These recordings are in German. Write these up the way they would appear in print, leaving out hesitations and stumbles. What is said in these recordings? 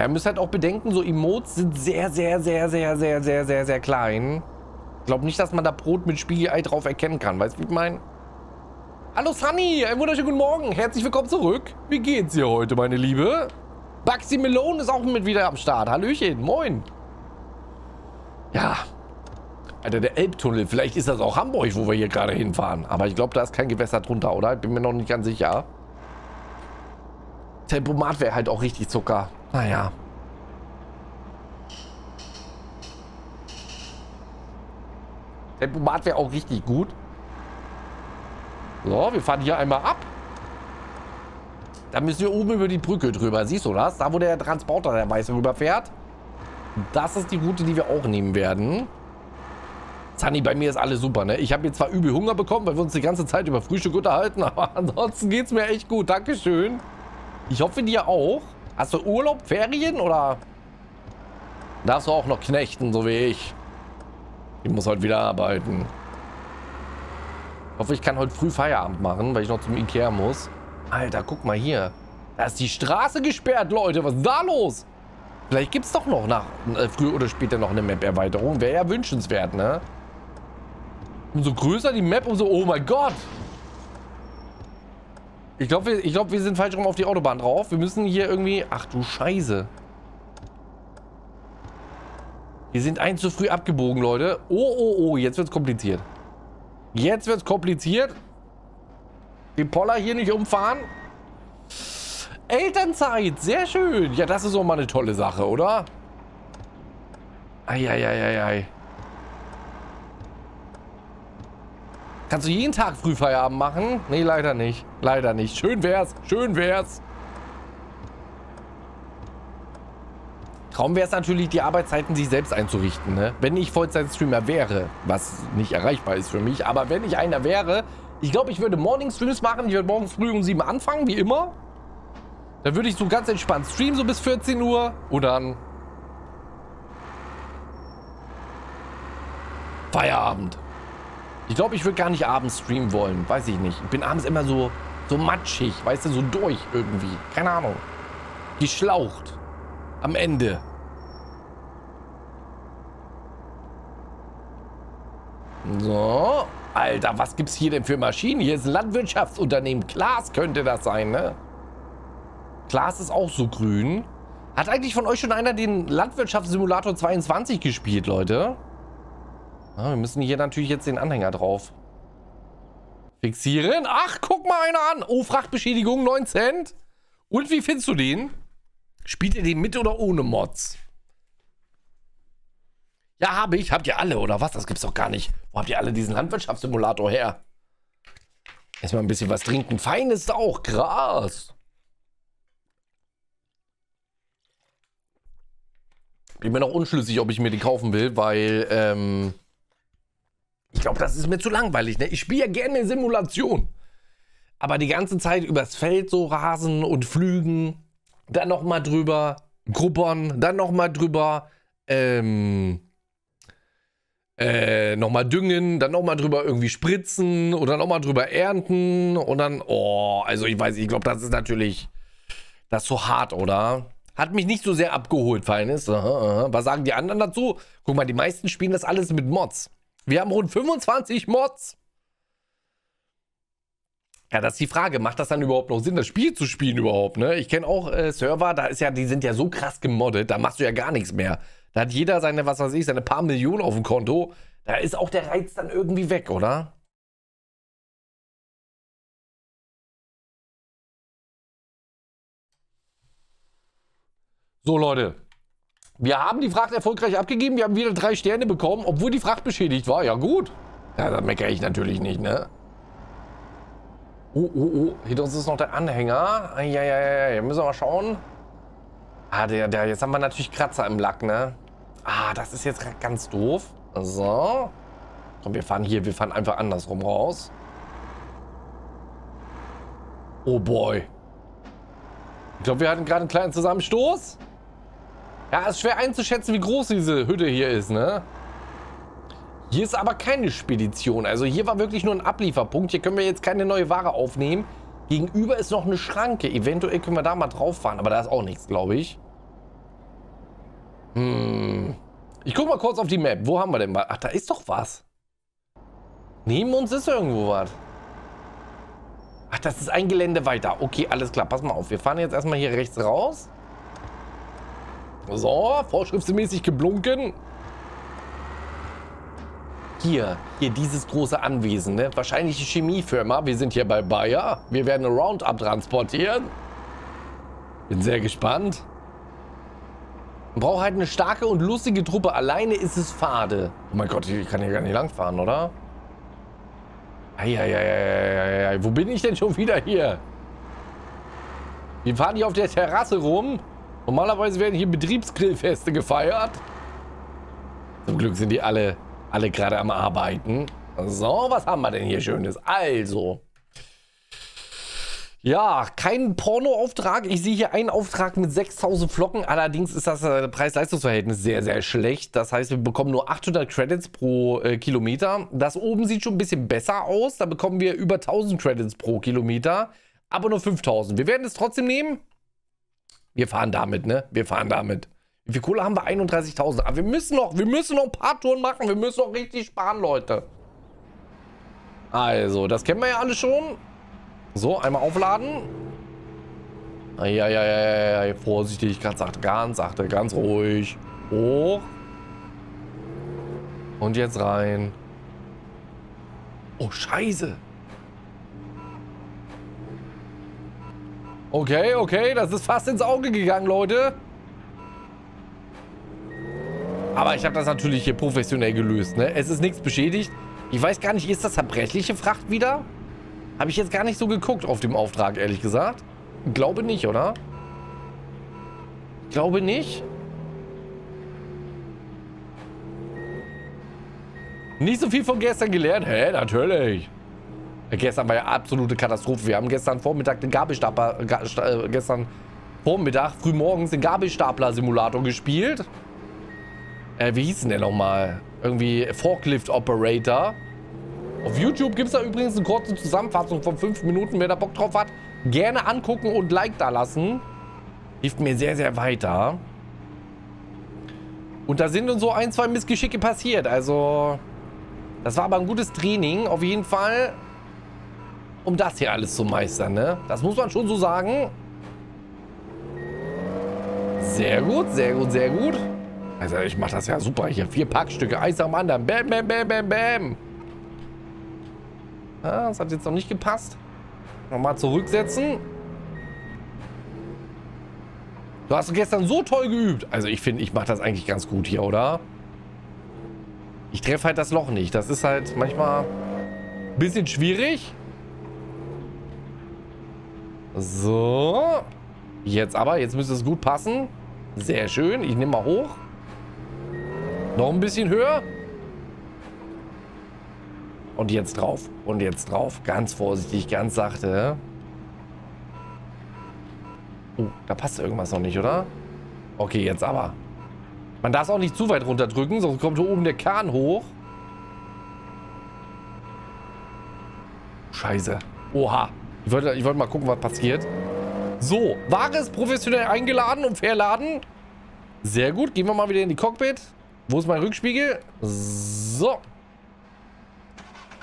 Ja, ihr müsst halt auch bedenken, so Emotes sind sehr klein. Ich glaube nicht, dass man da Brot mit Spiegelei drauf erkennen kann. Weißt du, wie ich meine? Hallo Sunny, einen wunderschönen guten Morgen. Herzlich willkommen zurück. Wie geht's dir heute, meine Liebe? Baxi Melone ist auch mit wieder am Start. Hallöchen, moin. Ja. Alter, der Elbtunnel. Vielleicht ist das auch Hamburg, wo wir hier gerade hinfahren. Aber ich glaube, da ist kein Gewässer drunter, oder? Bin mir noch nicht ganz sicher. Tempomat wäre halt auch richtig Zucker. Naja. Tempomat wäre auch richtig gut. So, wir fahren hier einmal ab. Da müssen wir oben über die Brücke drüber. Siehst du das? Da, wo der Transporter, der Weiße, rüberfährt. Das ist die Route, die wir auch nehmen werden. Sanny, bei mir ist alles super, ne? Ich habe jetzt zwar übel Hunger bekommen, weil wir uns die ganze Zeit über Frühstück unterhalten, aber ansonsten geht es mir echt gut. Dankeschön. Ich hoffe, dir auch. Hast du Urlaub, Ferien oder darfst du auch noch knechten, so wie ich? Ich muss heute wieder arbeiten. Ich hoffe, ich kann heute früh Feierabend machen, weil ich noch zum Ikea muss. Alter, guck mal hier. Da ist die Straße gesperrt, Leute. Was ist da los? Vielleicht gibt es doch noch nach früher oder später noch eine Map-Erweiterung. Wäre ja wünschenswert, ne? Umso größer die Map, umso... Oh mein Gott! Ich glaube, wir sind falsch rum auf die Autobahn drauf. Wir müssen hier irgendwie... Ach du Scheiße. Wir sind ein zu früh abgebogen, Leute. Oh, oh, oh. Jetzt wird's kompliziert. Jetzt wird's kompliziert. Die Poller hier nicht umfahren. Elternzeit. Sehr schön. Ja, das ist auch mal eine tolle Sache, oder? Eieieiei. Kannst du jeden Tag Frühfeierabend machen? Nee, leider nicht. Leider nicht. Schön wär's. Schön wär's. Traum wär's natürlich, die Arbeitszeiten sich selbst einzurichten, ne? Wenn ich Vollzeitstreamer wäre, was nicht erreichbar ist für mich, aber wenn ich einer wäre, ich glaube, ich würde Morning-Streams machen. Ich würde morgens früh um 7 anfangen, wie immer. Dann würde ich so ganz entspannt streamen, so bis 14 Uhr. Und dann... Feierabend. Ich glaube, ich würde gar nicht abends streamen wollen. Weiß ich nicht. Ich bin abends immer so matschig, weißt du, so durch irgendwie. Keine Ahnung. Geschlaucht. Am Ende. So. Alter, was gibt's hier denn für Maschinen? Hier ist ein Landwirtschaftsunternehmen. Claas könnte das sein, ne? Claas ist auch so grün. Hat eigentlich von euch schon einer den Landwirtschaftssimulator 22 gespielt, Leute? Wir müssen hier natürlich jetzt den Anhänger drauf fixieren. Ach, guck mal einer an. Oh, Frachtbeschädigung, 9 Cent. Und wie findest du den? Spielt ihr den mit oder ohne Mods? Ja, habe ich. Habt ihr alle, oder was? Das gibt's doch gar nicht. Wo habt ihr alle diesen Landwirtschaftssimulator her? Erstmal ein bisschen was trinken. Fein ist auch. Krass. Bin mir noch unschlüssig, ob ich mir die kaufen will, weil... ich glaube, das ist mir zu langweilig, ne? Ich spiele ja gerne Simulation. Aber die ganze Zeit übers Feld so rasen und flügen. Dann nochmal drüber. Gruppern. Dann nochmal drüber. Nochmal düngen. Dann nochmal drüber irgendwie spritzen. Oder nochmal drüber ernten. Und dann... Oh, also ich weiß, ich glaube, das ist natürlich... Das ist so hart, oder? Hat mich nicht so sehr abgeholt, Feines. Was sagen die anderen dazu? Guck mal, die meisten spielen das alles mit Mods. Wir haben rund 25 Mods. Ja, das ist die Frage. Macht das dann überhaupt noch Sinn, das Spiel zu spielen überhaupt, ne? Ich kenne auch Server, da ist ja, die sind ja so krass gemoddet, da machst du ja gar nichts mehr. Da hat jeder seine, was weiß ich, seine paar Millionen auf dem Konto. Da ist auch der Reiz dann irgendwie weg, oder? So, Leute. Wir haben die Fracht erfolgreich abgegeben. Wir haben wieder 3 Sterne bekommen, obwohl die Fracht beschädigt war. Ja, gut. Ja, da meckere ich natürlich nicht, ne? Oh. Hinter uns ist noch der Anhänger. Ja. Müssen wir mal schauen. Ah, jetzt haben wir natürlich Kratzer im Lack, ne? Ah, das ist jetzt ganz doof. So. Komm, wir fahren einfach andersrum raus. Oh, boy. Ich glaube, wir hatten gerade einen kleinen Zusammenstoß. Ja, ist schwer einzuschätzen, wie groß diese Hütte hier ist, ne? Hier ist aber keine Spedition. Also hier war wirklich nur ein Ablieferpunkt. Hier können wir jetzt keine neue Ware aufnehmen. Gegenüber ist noch eine Schranke. Eventuell können wir da mal drauf fahren. Aber da ist auch nichts, glaube ich. Hm. Ich guck mal kurz auf die Map. Wo haben wir denn was? Ach, da ist doch was. Neben uns ist irgendwo was. Ach, das ist ein Gelände weiter. Okay, alles klar. Pass mal auf. Wir fahren jetzt erstmal hier rechts raus. So, vorschriftsmäßig geblunken. Hier dieses große Anwesen, ne? Wahrscheinlich die Chemiefirma. Wir sind hier bei Bayer. Wir werden Roundup transportieren. Bin sehr gespannt. Man braucht halt eine starke und lustige Truppe. Alleine ist es fade. Oh mein Gott, ich kann hier gar nicht langfahren, oder? Eieieiei. Wo bin ich denn schon wieder hier? Wir fahren hier auf der Terrasse rum. Normalerweise werden hier Betriebsgrillfeste gefeiert. Zum Glück sind die alle gerade am Arbeiten. So, was haben wir denn hier Schönes? Also. Ja, kein Pornoauftrag. Ich sehe hier einen Auftrag mit 6000 Flocken. Allerdings ist das Preis-Leistungs-Verhältnis sehr, sehr schlecht. Das heißt, wir bekommen nur 800 Credits pro Kilometer. Das oben sieht schon ein bisschen besser aus. Da bekommen wir über 1000 Credits pro Kilometer. Aber nur 5000. Wir werden es trotzdem nehmen. Wir fahren damit, ne? Wir fahren damit. Wie viel Kohle haben wir? 31.000. Aber wir müssen noch ein paar Touren machen. Wir müssen noch richtig sparen, Leute. Also, das kennen wir ja alle schon. So, einmal aufladen. Ja, vorsichtig, ganz achte, ganz ruhig. Hoch. Und jetzt rein. Oh, Scheiße. Okay, das ist fast ins Auge gegangen, Leute. Aber ich habe das natürlich hier professionell gelöst, ne? Es ist nichts beschädigt. Ich weiß gar nicht, ist das zerbrechliche Fracht wieder? Habe ich jetzt gar nicht so geguckt auf dem Auftrag, ehrlich gesagt. Glaube nicht, oder? Glaube nicht. Nicht so viel von gestern gelernt. Hä, natürlich. Gestern war ja absolute Katastrophe. Wir haben gestern Vormittag den Gabelstapler... gestern Vormittag, frühmorgens den Gabelstapler-Simulator gespielt. Wie hieß denn der nochmal? Irgendwie Forklift-Operator. Auf YouTube gibt es da übrigens eine kurze Zusammenfassung von 5 Minuten. Wer da Bock drauf hat, gerne angucken und Like da lassen. Hilft mir sehr, sehr weiter. Und da sind uns so ein, zwei Missgeschicke passiert. Also, das war aber ein gutes Training, auf jeden Fall, um das hier alles zu meistern, ne? Das muss man schon so sagen. Sehr gut, sehr gut, sehr gut. Also, ich mache das ja super hier. 4 Packstücke, eins am anderen. Bam, bam, bam, bam, bam. Ah, das hat jetzt noch nicht gepasst. Nochmal zurücksetzen. Du hast gestern so toll geübt. Also ich finde, ich mache das eigentlich ganz gut hier, oder? Ich treffe halt das Loch nicht. Das ist halt manchmal ein bisschen schwierig. So. Jetzt aber. Jetzt müsste es gut passen. Sehr schön. Ich nehme mal hoch. Noch ein bisschen höher. Und jetzt drauf. Und jetzt drauf. Ganz vorsichtig, ganz sachte. Oh, da passt irgendwas noch nicht, oder? Okay, jetzt aber. Man darf es auch nicht zu weit runterdrücken, sonst kommt hier oben der Kahn hoch. Scheiße. Oha. Ich wollte mal gucken, was passiert. So, Ware ist professionell eingeladen und verladen. Sehr gut. Gehen wir mal wieder in die Cockpit. Wo ist mein Rückspiegel? So.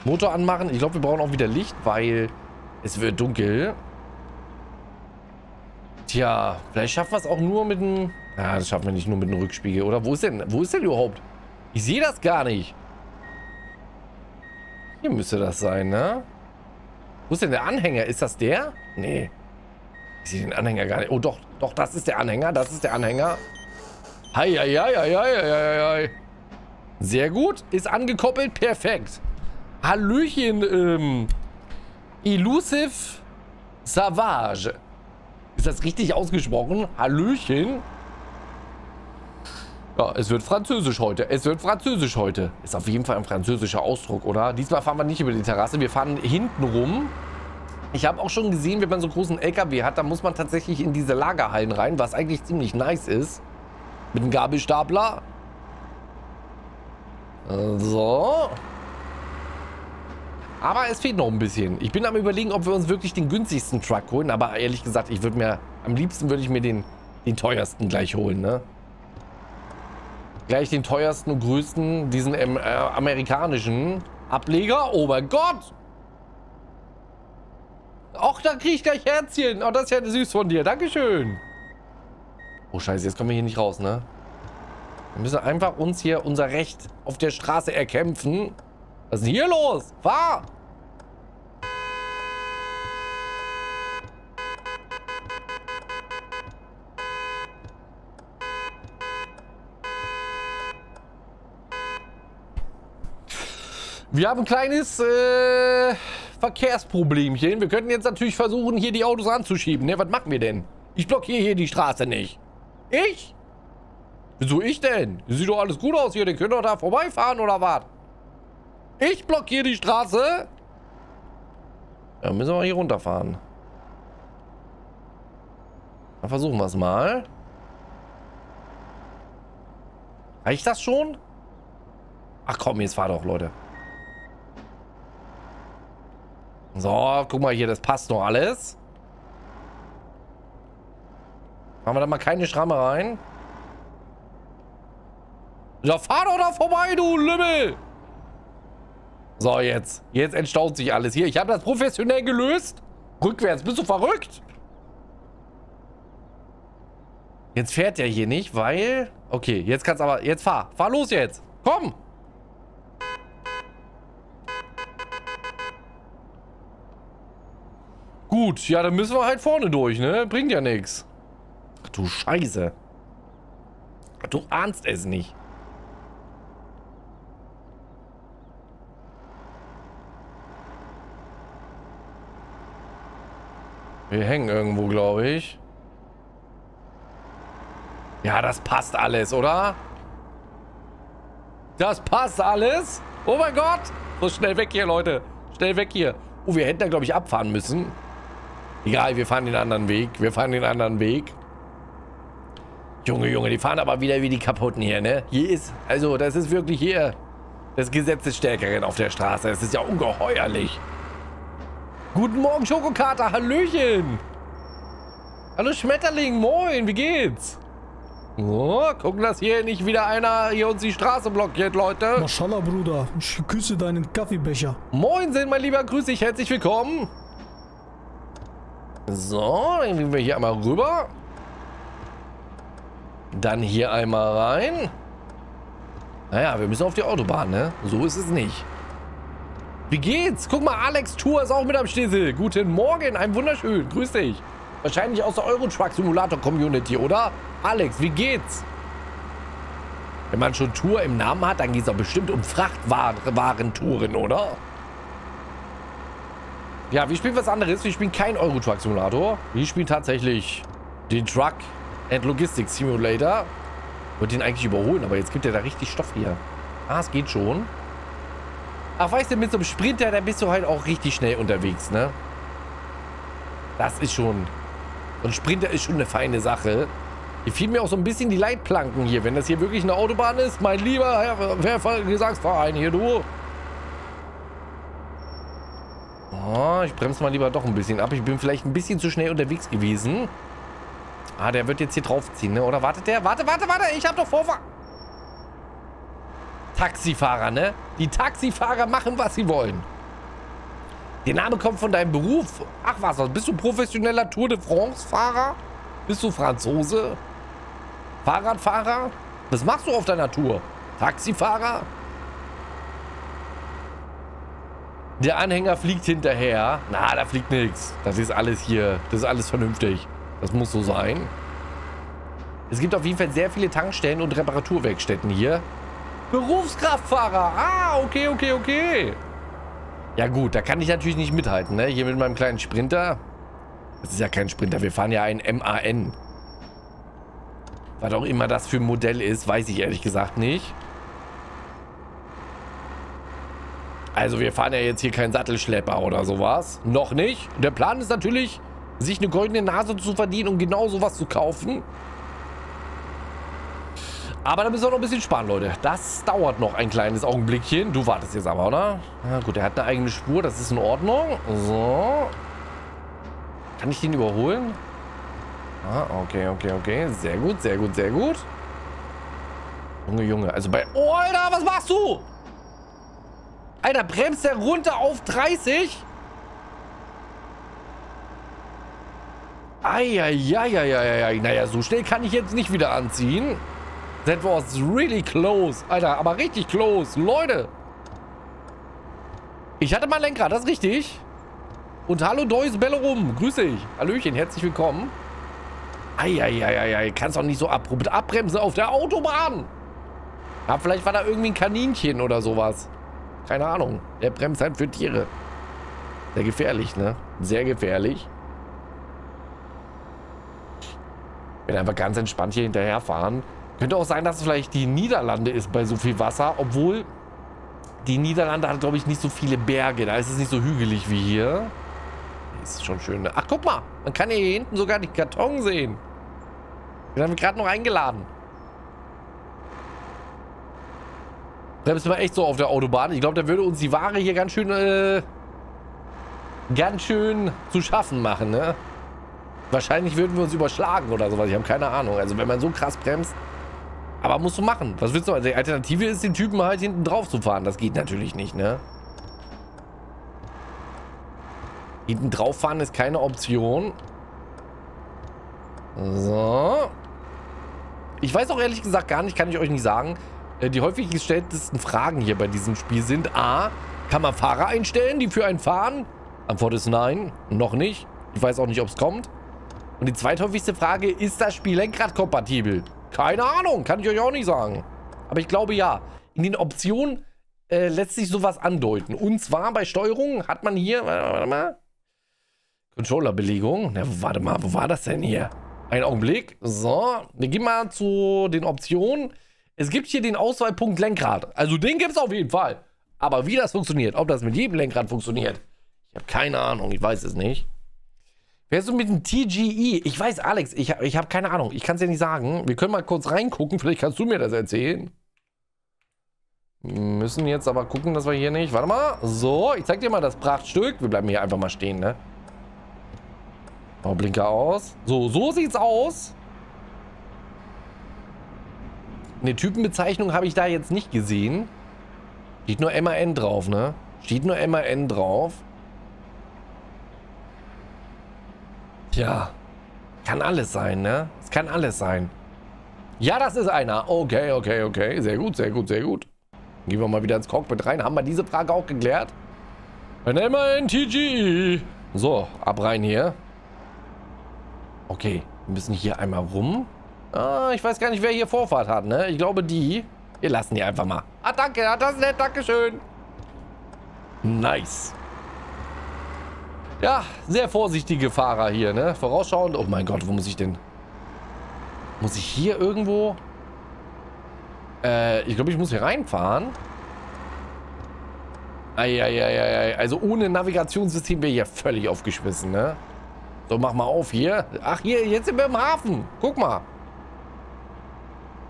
Motor anmachen. Ich glaube, wir brauchen auch wieder Licht, weil es wird dunkel. Tja, vielleicht schaffen wir es auch nur mit einem... Ja, das schaffen wir nicht nur mit einem Rückspiegel, oder? Wo ist denn überhaupt? Ich sehe das gar nicht. Hier müsste das sein, ne? Wo ist denn der Anhänger? Ist das der? Nee. Ich sehe den Anhänger gar nicht. Oh, doch, das ist der Anhänger. Das ist der Anhänger. Heieieiei. Sehr gut. Ist angekoppelt. Perfekt. Hallöchen, Elusive Savage. Ist das richtig ausgesprochen? Hallöchen. Ja, es wird französisch heute. Es wird französisch heute. Ist auf jeden Fall ein französischer Ausdruck, oder? Diesmal fahren wir nicht über die Terrasse. Wir fahren hinten rum. Ich habe auch schon gesehen, wenn man so einen großen LKW hat, dann muss man tatsächlich in diese Lagerhallen rein, was eigentlich ziemlich nice ist. Mit einem Gabelstapler. So. Aber es fehlt noch ein bisschen. Ich bin am Überlegen, ob wir uns wirklich den günstigsten Truck holen. Aber ehrlich gesagt, am liebsten würde ich mir den teuersten gleich holen, ne? gleich den teuersten und größten, diesen amerikanischen Ableger. Oh mein Gott! Och, da kriege ich gleich Herzchen. Oh, das ist ja süß von dir. Dankeschön. Oh, scheiße, jetzt kommen wir hier nicht raus, ne? Wir müssen einfach uns hier unser Recht auf der Straße erkämpfen. Was ist denn hier los? Fahr! Wir haben ein kleines Verkehrsproblemchen. Wir könnten jetzt natürlich versuchen, hier die Autos anzuschieben. Ne? Was machen wir denn? Ich blockiere hier die Straße nicht. Ich? Wieso ich denn? Sieht doch alles gut aus hier. Die können doch da vorbeifahren oder was? Ich blockiere die Straße. Dann müssen wir hier runterfahren. Dann versuchen wir es mal. Reicht das schon? Ach komm, jetzt fahr doch, Leute. So, guck mal hier, das passt noch alles. Machen wir da mal keine Schramme rein. Ja, fahr doch da vorbei, du Lümmel! So, jetzt. Jetzt entstaut sich alles hier. Ich habe das professionell gelöst. Rückwärts, bist du verrückt? Jetzt fährt der hier nicht, weil... Okay, jetzt kannst aber... Jetzt fahr. Fahr los jetzt. Komm! Gut, ja, dann müssen wir halt vorne durch, ne? Bringt ja nichts. Ach du Scheiße. Du ahnst es nicht. Wir hängen irgendwo, glaube ich. Ja, das passt alles, oder? Das passt alles? Oh mein Gott! So, schnell weg hier, Leute. Schnell weg hier. Oh, wir hätten da, glaube ich, abfahren müssen. Egal, wir fahren den anderen Weg. Wir fahren den anderen Weg. Junge, Junge, die fahren aber wieder wie die Kaputten hier, ne? Hier ist, also das ist wirklich hier das Gesetz des Stärkeren auf der Straße. Es ist ja ungeheuerlich. Guten Morgen, Schokokater, hallöchen. Hallo Schmetterling, moin, wie geht's? Oh, gucken, dass hier nicht wieder einer hier uns die Straße blockiert, Leute. Maschalla, Bruder, ich küsse deinen Kaffeebecher. Moin, sind mein Lieber, grüß dich, herzlich willkommen. So, dann gehen wir hier einmal rüber. Dann hier einmal rein. Naja, wir müssen auf die Autobahn, ne? So ist es nicht. Wie geht's? Guck mal, Alex Tour ist auch mit am Schlüssel. Guten Morgen, ein wunderschön. Grüß dich. Wahrscheinlich aus der Euro Truck Simulator Community, oder? Alex, wie geht's? Wenn man schon Tour im Namen hat, dann geht's doch bestimmt um Frachtwarentouren, oder? Ja, wir spielen was anderes. Wir spielen kein Euro Truck Simulator. Wir spielen tatsächlich den Truck and Logistics Simulator. Ich wollte den eigentlich überholen, aber jetzt gibt er da richtig Stoff hier. Ah, es geht schon. Ach, weißt du, mit so einem Sprinter, da bist du halt auch richtig schnell unterwegs, ne? Das ist schon... So ein Sprinter ist schon eine feine Sache. Hier fielen mir auch so ein bisschen die Leitplanken hier. Wenn das hier wirklich eine Autobahn ist, mein lieber Herr Gesangsverein hier, du... Oh, ich bremse mal lieber doch ein bisschen ab. Ich bin vielleicht ein bisschen zu schnell unterwegs gewesen. Ah, der wird jetzt hier draufziehen, ne? Oder wartet der? Warte, warte, warte! Ich habe doch Vorfahrt! Taxifahrer, ne? Die Taxifahrer machen, was sie wollen. Der Name kommt von deinem Beruf. Ach was, bist du professioneller Tour de France-Fahrer? Bist du Franzose? Fahrradfahrer? Was machst du auf deiner Tour? Taxifahrer? Der Anhänger fliegt hinterher. Na, da fliegt nichts. Das ist alles hier. Das ist alles vernünftig. Das muss so sein. Es gibt auf jeden Fall sehr viele Tankstellen und Reparaturwerkstätten hier. Berufskraftfahrer. Ah, okay, okay, okay. Ja gut, da kann ich natürlich nicht mithalten, ne? Hier mit meinem kleinen Sprinter. Das ist ja kein Sprinter. Wir fahren ja einen MAN. Was auch immer das für ein Modell ist, weiß ich ehrlich gesagt nicht. Also wir fahren ja jetzt hier keinen Sattelschlepper oder sowas. Noch nicht. Der Plan ist natürlich, sich eine goldene Nase zu verdienen und genau sowas zu kaufen. Aber da müssen wir noch ein bisschen sparen, Leute. Das dauert noch ein kleines Augenblickchen. Du wartest jetzt aber, oder? Na gut, er hat eine eigene Spur. Das ist in Ordnung. So. Kann ich den überholen? Ah, okay, okay, okay. Sehr gut, sehr gut, sehr gut. Junge, Junge. Also bei... Oh, Alter, was machst du? Alter, bremst der runter auf 30? Eieieiei. Naja, so schnell kann ich jetzt nicht wieder anziehen. That was really close. Alter, aber richtig close. Leute. Ich hatte mal Lenkrad, das ist richtig. Und hallo, Deus Bellerum. Grüß dich. Hallöchen, herzlich willkommen. Eieieiei. Kannst doch nicht so abrupt abbremsen auf der Autobahn. Ja, vielleicht war da irgendwie ein Kaninchen oder sowas. Keine Ahnung. Der bremst halt für Tiere. Sehr gefährlich, ne? Sehr gefährlich. Ich will einfach ganz entspannt hier hinterherfahren. Könnte auch sein, dass es vielleicht die Niederlande ist bei so viel Wasser. Obwohl, die Niederlande hat, glaube ich, nicht so viele Berge. Da ist es nicht so hügelig wie hier. Ist schon schön. Ne? Ach, guck mal. Man kann hier hinten sogar die Karton sehen. Den haben wir gerade noch eingeladen. Da bist du mal echt so auf der Autobahn. Ich glaube, da würde uns die Ware hier ganz schön zu schaffen machen, ne? Wahrscheinlich würden wir uns überschlagen oder sowas. Ich habe keine Ahnung. Also, wenn man so krass bremst. Aber musst du machen. Was willst du? Also, die Alternative ist, den Typen halt hinten drauf zu fahren. Das geht natürlich nicht, ne? Hinten drauf fahren ist keine Option. So. Ich weiß auch ehrlich gesagt gar nicht, kann ich euch nicht sagen. Die häufig gestelltesten Fragen hier bei diesem Spiel sind: A. Kann man Fahrer einstellen, die für einen fahren? Antwort ist nein. Noch nicht. Ich weiß auch nicht, ob es kommt. Und die zweithäufigste Frage: Ist das Spiel lenkradkompatibel? Keine Ahnung. Kann ich euch auch nicht sagen. Aber ich glaube ja. In den Optionen lässt sich sowas andeuten. Und zwar bei Steuerung hat man hier. Warte mal. Controllerbelegung. Na, warte mal. Wo war das denn hier? Einen Augenblick. So. Wir gehen mal zu den Optionen. Es gibt hier den Auswahlpunkt Lenkrad. Also den gibt es auf jeden Fall. Aber wie das funktioniert, ob das mit jedem Lenkrad funktioniert, ich habe keine Ahnung, ich weiß es nicht. Wer ist so mit dem TGE? Ich weiß, Alex, ich habe keine Ahnung. Ich kann es dir nicht sagen. Wir können mal kurz reingucken. Vielleicht kannst du mir das erzählen. Wir müssen jetzt aber gucken, dass wir hier nicht... Warte mal. So, ich zeig dir mal das Prachtstück. Wir bleiben hier einfach mal stehen, ne? Oh, Blinker aus. So, so sieht's aus. Eine Typenbezeichnung habe ich da jetzt nicht gesehen. Steht nur MAN drauf, ne? Steht nur MAN drauf. Tja. Kann alles sein, ne? Es kann alles sein. Ja, das ist einer. Okay, okay, okay. Sehr gut, sehr gut, sehr gut. Dann gehen wir mal wieder ins Cockpit rein. Haben wir diese Frage auch geklärt? Ein MAN TGE. So, ab rein hier. Okay, wir müssen hier einmal rum. Ah, ich weiß gar nicht, wer hier Vorfahrt hat, ne? Ich glaube, die... Wir lassen die einfach mal. Ah, danke, das ist nett, dankeschön. Nice. Ja, sehr vorsichtige Fahrer hier, ne? Vorausschauend. Oh mein Gott, wo muss ich denn... Muss ich hier irgendwo... ich glaube, ich muss hier reinfahren. Eieieiei. Also ohne Navigationssystem wäre ich ja völlig aufgeschmissen, ne? So, mach mal auf hier. Ach, hier, jetzt sind wir im Hafen. Guck mal.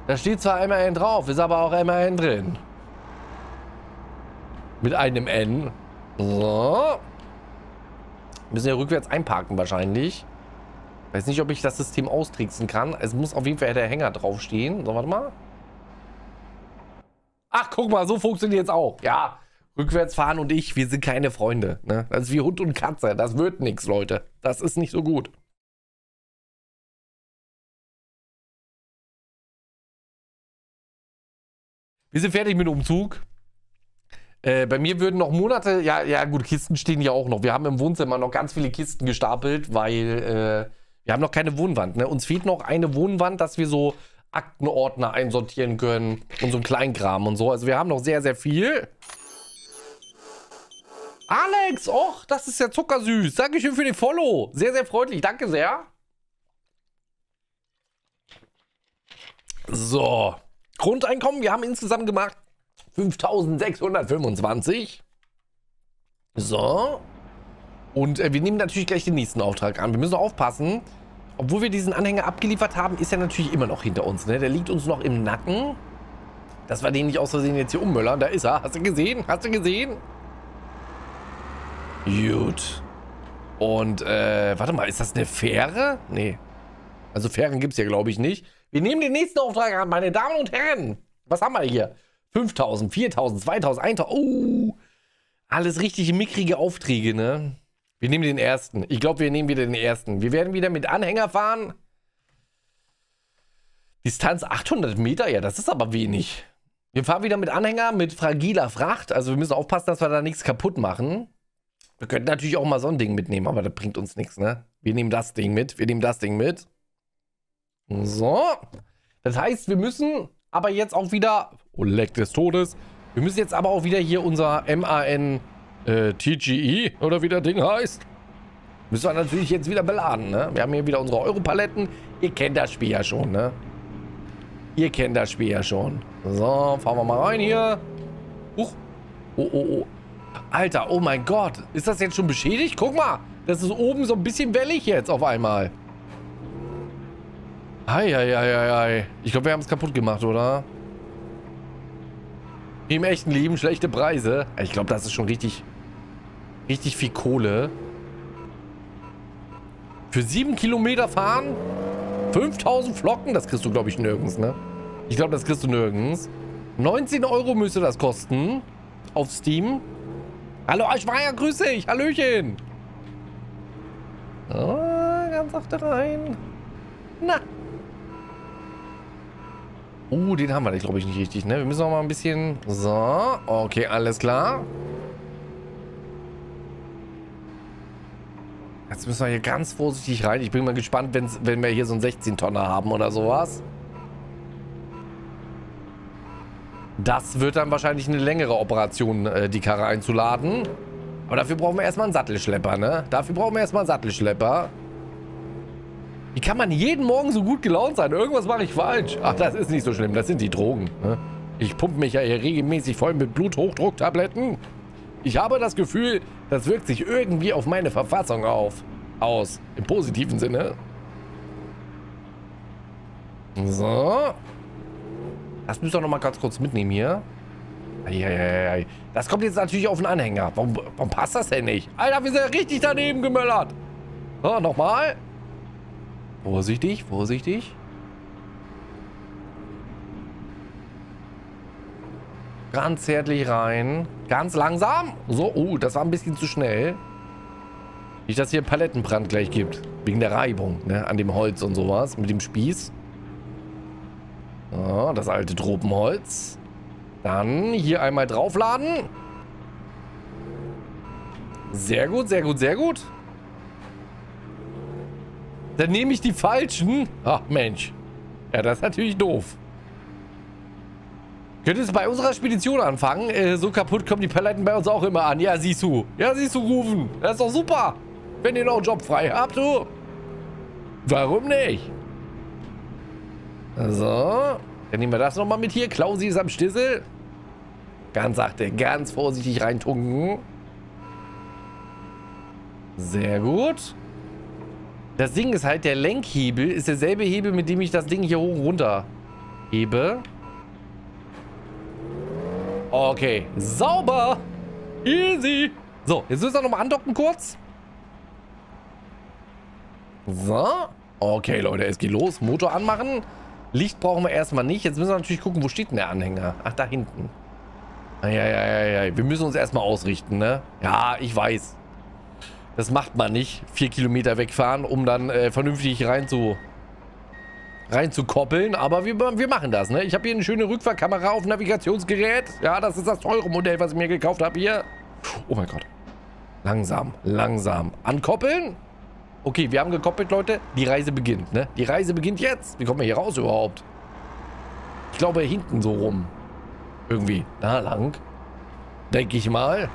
Da steht zwar MAN drauf, ist aber auch MAN drin. Mit einem N. So. Müssen ja rückwärts einparken wahrscheinlich. Weiß nicht, ob ich das System austricksen kann. Es muss auf jeden Fall der Hänger draufstehen. So, warte mal. Ach, guck mal, so funktioniert es auch. Ja. Rückwärts fahren und ich, wir sind keine Freunde. Ne? Das ist wie Hund und Katze. Das wird nichts, Leute. Das ist nicht so gut. Wir sind fertig mit Umzug. Bei mir würden noch Monate... Ja gut, Kisten stehen ja auch noch. Wir haben im Wohnzimmer noch ganz viele Kisten gestapelt, weil wir haben noch keine Wohnwand. Ne? Uns fehlt noch eine Wohnwand, dass wir so Aktenordner einsortieren können und so einen Kleinkram und so. Also wir haben noch sehr, sehr viel... Alex, och, das ist ja zuckersüß. Dankeschön für den Follow. Sehr, sehr freundlich. Danke sehr. So. Grundeinkommen. Wir haben insgesamt gemacht 5.625. So. Und wir nehmen natürlich gleich den nächsten Auftrag an. Wir müssen aufpassen. Obwohl wir diesen Anhänger abgeliefert haben, ist er natürlich immer noch hinter uns. Ne? Der liegt uns noch im Nacken. Dass wir den nicht aus Versehen jetzt hier ummöllern. Da ist er. Hast du gesehen? Hast du gesehen? Gut. Und, warte mal, ist das eine Fähre? Nee. Also Fähren gibt es ja, glaube ich, nicht. Wir nehmen den nächsten Auftrag an, meine Damen und Herren. Was haben wir hier? 5.000, 4.000, 2.000, 1.000. Oh, alles richtig mickrige Aufträge, ne? Wir nehmen den ersten. Ich glaube, wir nehmen wieder den ersten. Wir werden wieder mit Anhänger fahren. Distanz 800 Meter, ja, das ist aber wenig. Wir fahren wieder mit Anhänger, mit fragiler Fracht. Also wir müssen aufpassen, dass wir da nichts kaputt machen. Wir könnten natürlich auch mal so ein Ding mitnehmen, aber das bringt uns nichts, ne? Wir nehmen das Ding mit, wir nehmen das Ding mit. So. Das heißt, wir müssen aber jetzt auch wieder... Oh, Leck des Todes. Wir müssen jetzt aber auch wieder hier unser MAN TGE oder wie das Ding heißt. Müssen wir natürlich jetzt wieder beladen, ne? Wir haben hier wieder unsere Europaletten. Ihr kennt das Spiel ja schon, ne? Ihr kennt das Spiel ja schon. So, fahren wir mal rein hier. Huch. Oh, oh, oh. Alter, oh mein Gott. Ist das jetzt schon beschädigt? Guck mal. Das ist oben so ein bisschen wellig jetzt auf einmal. Ei, ei, ei, ei, ei. Ich glaube, wir haben es kaputt gemacht, oder? Im echten Leben schlechte Preise. Ich glaube, das ist schon richtig, richtig viel Kohle. Für 7 Kilometer fahren? 5.000 Flocken? Das kriegst du, glaube ich, nirgends, ne? Ich glaube, das kriegst du nirgends. 19 Euro müsste das kosten. Auf Steam. Hallo, Eichwald, grüß dich. Hallöchen. Oh, ganz achte rein. Na. Oh, den haben wir, glaube ich, nicht richtig, ne? Wir müssen noch mal ein bisschen... So, okay, alles klar. Jetzt müssen wir hier ganz vorsichtig rein. Ich bin mal gespannt, wenn wir hier so einen 16-Tonner haben oder sowas. Das wird dann wahrscheinlich eine längere Operation, die Karre einzuladen. Aber dafür brauchen wir erstmal einen Sattelschlepper, ne? Dafür brauchen wir erstmal einen Sattelschlepper. Wie kann man jeden Morgen so gut gelaunt sein? Irgendwas mache ich falsch. Ach, das ist nicht so schlimm. Das sind die Drogen. Ne? Ich pumpe mich ja hier regelmäßig voll mit Bluthochdrucktabletten. Ich habe das Gefühl, das wirkt sich irgendwie auf meine Verfassung aus. Im positiven Sinne. So. Das müssen wir noch mal ganz kurz mitnehmen hier. Eieiei. Das kommt jetzt natürlich auf den Anhänger. Warum passt das denn nicht? Alter, wir sind ja richtig daneben gemöllert. So, nochmal. Vorsichtig, vorsichtig. Ganz zärtlich rein. Ganz langsam. So, oh, das war ein bisschen zu schnell. Nicht, dass hier Palettenbrand gleich gibt. Wegen der Reibung, ne? An dem Holz und sowas. Mit dem Spieß. Oh, das alte Tropenholz. Dann hier einmal draufladen. Sehr gut, sehr gut, sehr gut. Dann nehme ich die falschen. Ach, Mensch. Ja, das ist natürlich doof. Könnte es bei unserer Spedition anfangen? So kaputt kommen die Paletten bei uns auch immer an. Ja, siehst du. Ja, siehst du, Rufen. Das ist doch super. Wenn ihr noch einen Job frei habt, du. Warum nicht? So. Dann nehmen wir das nochmal mit hier. Klausi ist am Stissel. Ganz sachte. Ganz vorsichtig reintunken. Sehr gut. Das Ding ist halt, der Lenkhebel ist derselbe Hebel, mit dem ich das Ding hier hoch und runter hebe. Okay, sauber. Easy. So, jetzt müssen wir nochmal andocken kurz. So. Okay, Leute, es geht los. Motor anmachen. Licht brauchen wir erstmal nicht. Jetzt müssen wir natürlich gucken, wo steht denn der Anhänger? Ach, da hinten. Ja. Wir müssen uns erstmal ausrichten, ne? Ja, ich weiß. Das macht man nicht. 4 Kilometer wegfahren, um dann vernünftig rein zu koppeln. Aber wir machen das, ne? Ich habe hier eine schöne Rückfahrkamera auf Navigationsgerät. Ja, das ist das teure Modell, was ich mir gekauft habe hier. Oh mein Gott. Langsam, langsam. Ankoppeln. Okay, wir haben gekoppelt, Leute. Die Reise beginnt, ne? Die Reise beginnt jetzt. Wie kommen wir hier raus überhaupt? Ich glaube, hinten so rum. Irgendwie. Da lang. Denke ich mal.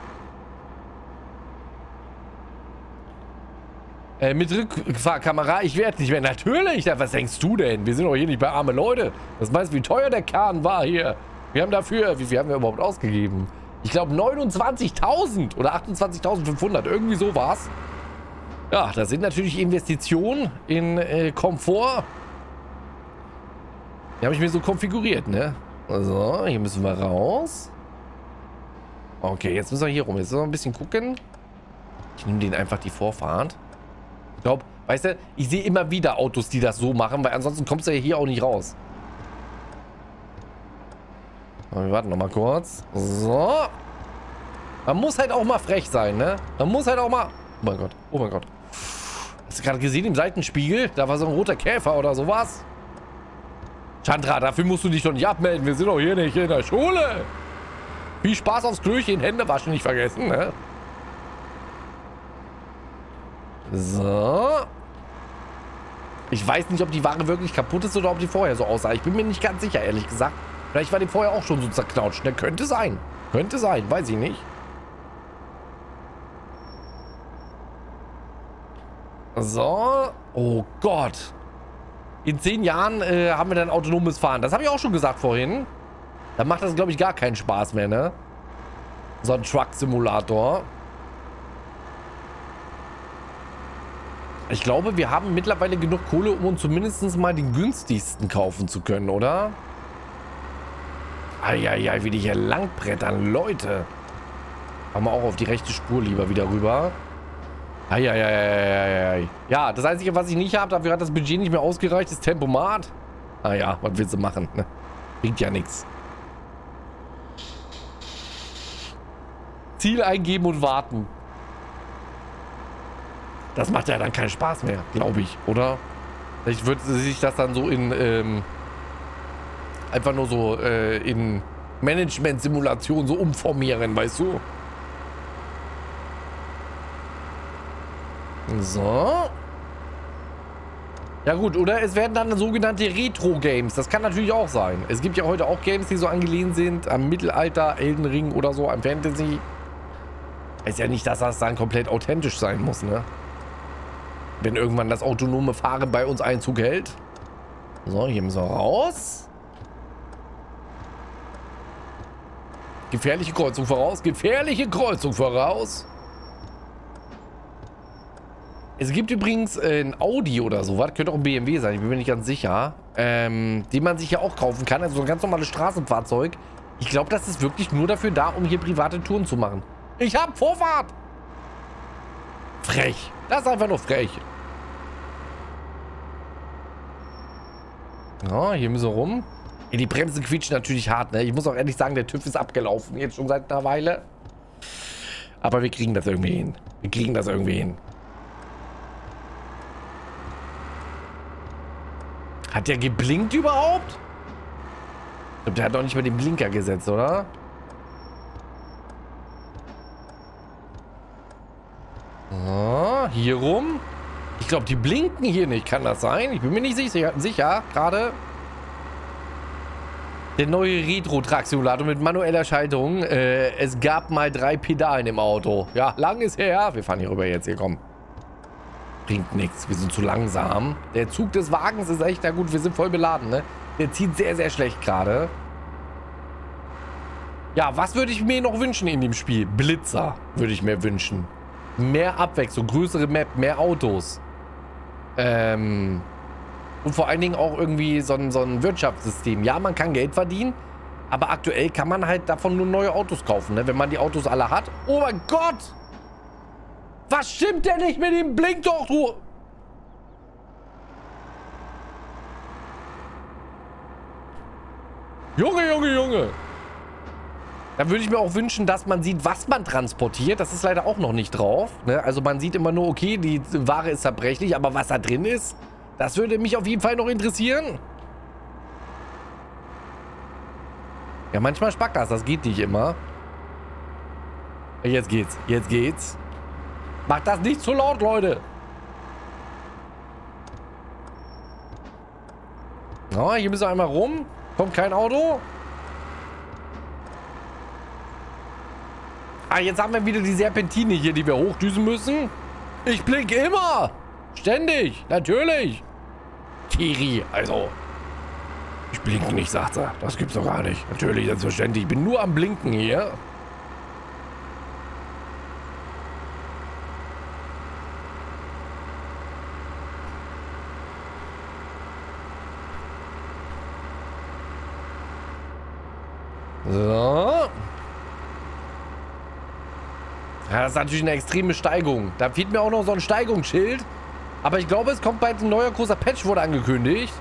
Mit Rückfahrkamera, ich werde nicht mehr. Natürlich, was denkst du denn? Wir sind doch hier nicht bei armen Leute. Das weißt du, wie teuer der Kahn war hier. Wir haben dafür, wie viel haben wir überhaupt ausgegeben? Ich glaube 29.000 oder 28.500, irgendwie so war's. Ja, das sind natürlich Investitionen in Komfort. Die habe ich mir so konfiguriert, ne? So, hier müssen wir raus. Okay, jetzt müssen wir hier rum. Jetzt müssen wir ein bisschen gucken. Ich nehme denen einfach die Vorfahrt. Ich glaube, weißt du, ich sehe immer wieder Autos, die das so machen, weil ansonsten kommst du ja hier auch nicht raus. Aber wir warten noch mal kurz. So. Man muss halt auch mal frech sein, ne? Man muss halt auch mal... Oh mein Gott, oh mein Gott. Hast du gerade gesehen im Seitenspiegel? Da war so ein roter Käfer oder sowas. Chandra, dafür musst du dich doch nicht abmelden. Wir sind doch hier nicht in der Schule. Viel Spaß aufs Klöchen. Hände waschen nicht vergessen, ne? So. Ich weiß nicht, ob die Ware wirklich kaputt ist oder ob die vorher so aussah. Ich bin mir nicht ganz sicher, ehrlich gesagt. Vielleicht war die vorher auch schon so zerknautscht. Ne? Könnte sein. Könnte sein. Weiß ich nicht. So. Oh Gott. In 10 Jahren haben wir dann autonomes Fahren. Das habe ich auch schon gesagt vorhin. Da macht das, glaube ich, gar keinen Spaß mehr, ne? So ein Truck-Simulator. Ich glaube, wir haben mittlerweile genug Kohle, um uns zumindest mal den günstigsten kaufen zu können, oder? Eieiei, wie die hier langbrettern, Leute. Machen wir auch auf die rechte Spur lieber wieder rüber. Eieiei. Ja, das Einzige, was ich nicht habe, dafür hat das Budget nicht mehr ausgereicht, ist Tempomat. Ah ja, was willst du machen? Ne? Bringt ja nichts. Ziel eingeben und warten. Das macht ja dann keinen Spaß mehr, glaube ich, oder? Vielleicht würde sich das dann so in, einfach nur so, in Management-Simulation so umformieren, weißt du? So. Ja gut, oder es werden dann sogenannte Retro-Games. Das kann natürlich auch sein. Es gibt ja heute auch Games, die so angelehnt sind am Mittelalter, Elden Ring oder so, am Fantasy. Heißt ja nicht, dass das dann komplett authentisch sein muss, ne? Wenn irgendwann das autonome Fahren bei uns Einzug hält. So, hier müssen wir raus. Gefährliche Kreuzung voraus. Gefährliche Kreuzung voraus. Es gibt übrigens ein Audi oder sowas. Könnte auch ein BMW sein. Ich bin mir nicht ganz sicher. Den man sich ja auch kaufen kann. Also so ein ganz normales Straßenfahrzeug. Ich glaube, das ist wirklich nur dafür da, um hier private Touren zu machen. Ich hab Vorfahrt. Frech. Das ist einfach nur frech. Ja, hier müssen wir rum. Die Bremsen quietschen natürlich hart, ne? Ich muss auch ehrlich sagen, der TÜV ist abgelaufen. Jetzt schon seit einer Weile. Aber wir kriegen das irgendwie hin. Wir kriegen das irgendwie hin. Hat der geblinkt überhaupt? Ich glaube, der hat doch nicht mal den Blinker gesetzt, oder? Ah, hier rum. Ich glaube, die blinken hier nicht. Kann das sein? Ich bin mir nicht sicher gerade. Der neue Retro Truck Simulator mit manueller Schaltung. Es gab mal 3 Pedalen im Auto. Ja, lang ist her. Wir fahren hier rüber jetzt. Hier, komm. Bringt nichts. Wir sind zu langsam. Der Zug des Wagens ist echt... Na gut, wir sind voll beladen, ne? Der zieht sehr, sehr schlecht gerade. Ja, was würde ich mir noch wünschen in dem Spiel? Blitzer würde ich mir wünschen. Mehr Abwechslung, größere Map, mehr Autos. Und vor allen Dingen auch irgendwie so ein Wirtschaftssystem. Ja, man kann Geld verdienen, aber aktuell kann man halt davon nur neue Autos kaufen, ne? Wenn man die Autos alle hat. Oh mein Gott! Was stimmt denn nicht mit dem Blink doch, du? Junge, Junge, Junge! Da würde ich mir auch wünschen, dass man sieht, was man transportiert. Das ist leider auch noch nicht drauf. Ne? Also man sieht immer nur, okay, die Ware ist zerbrechlich, aber was da drin ist, das würde mich auf jeden Fall noch interessieren. Ja, manchmal spackt das. Das geht nicht immer. Jetzt geht's. Jetzt geht's. Macht das nicht zu laut, Leute. Na, hier müssen wir einmal rum. Kommt kein Auto. Ah, jetzt haben wir wieder die Serpentine hier, die wir hochdüsen müssen. Ich blinke immer. Ständig. Natürlich. Kiri, also. Ich blinke nicht, sagt er. Das gibt's doch gar nicht. Natürlich, selbstverständlich. Ich bin nur am Blinken hier. So. Ja, das ist natürlich eine extreme Steigung. Da fehlt mir auch noch so ein Steigungsschild. Aber ich glaube, es kommt bald ein neuer großer Patch, wurde angekündigt.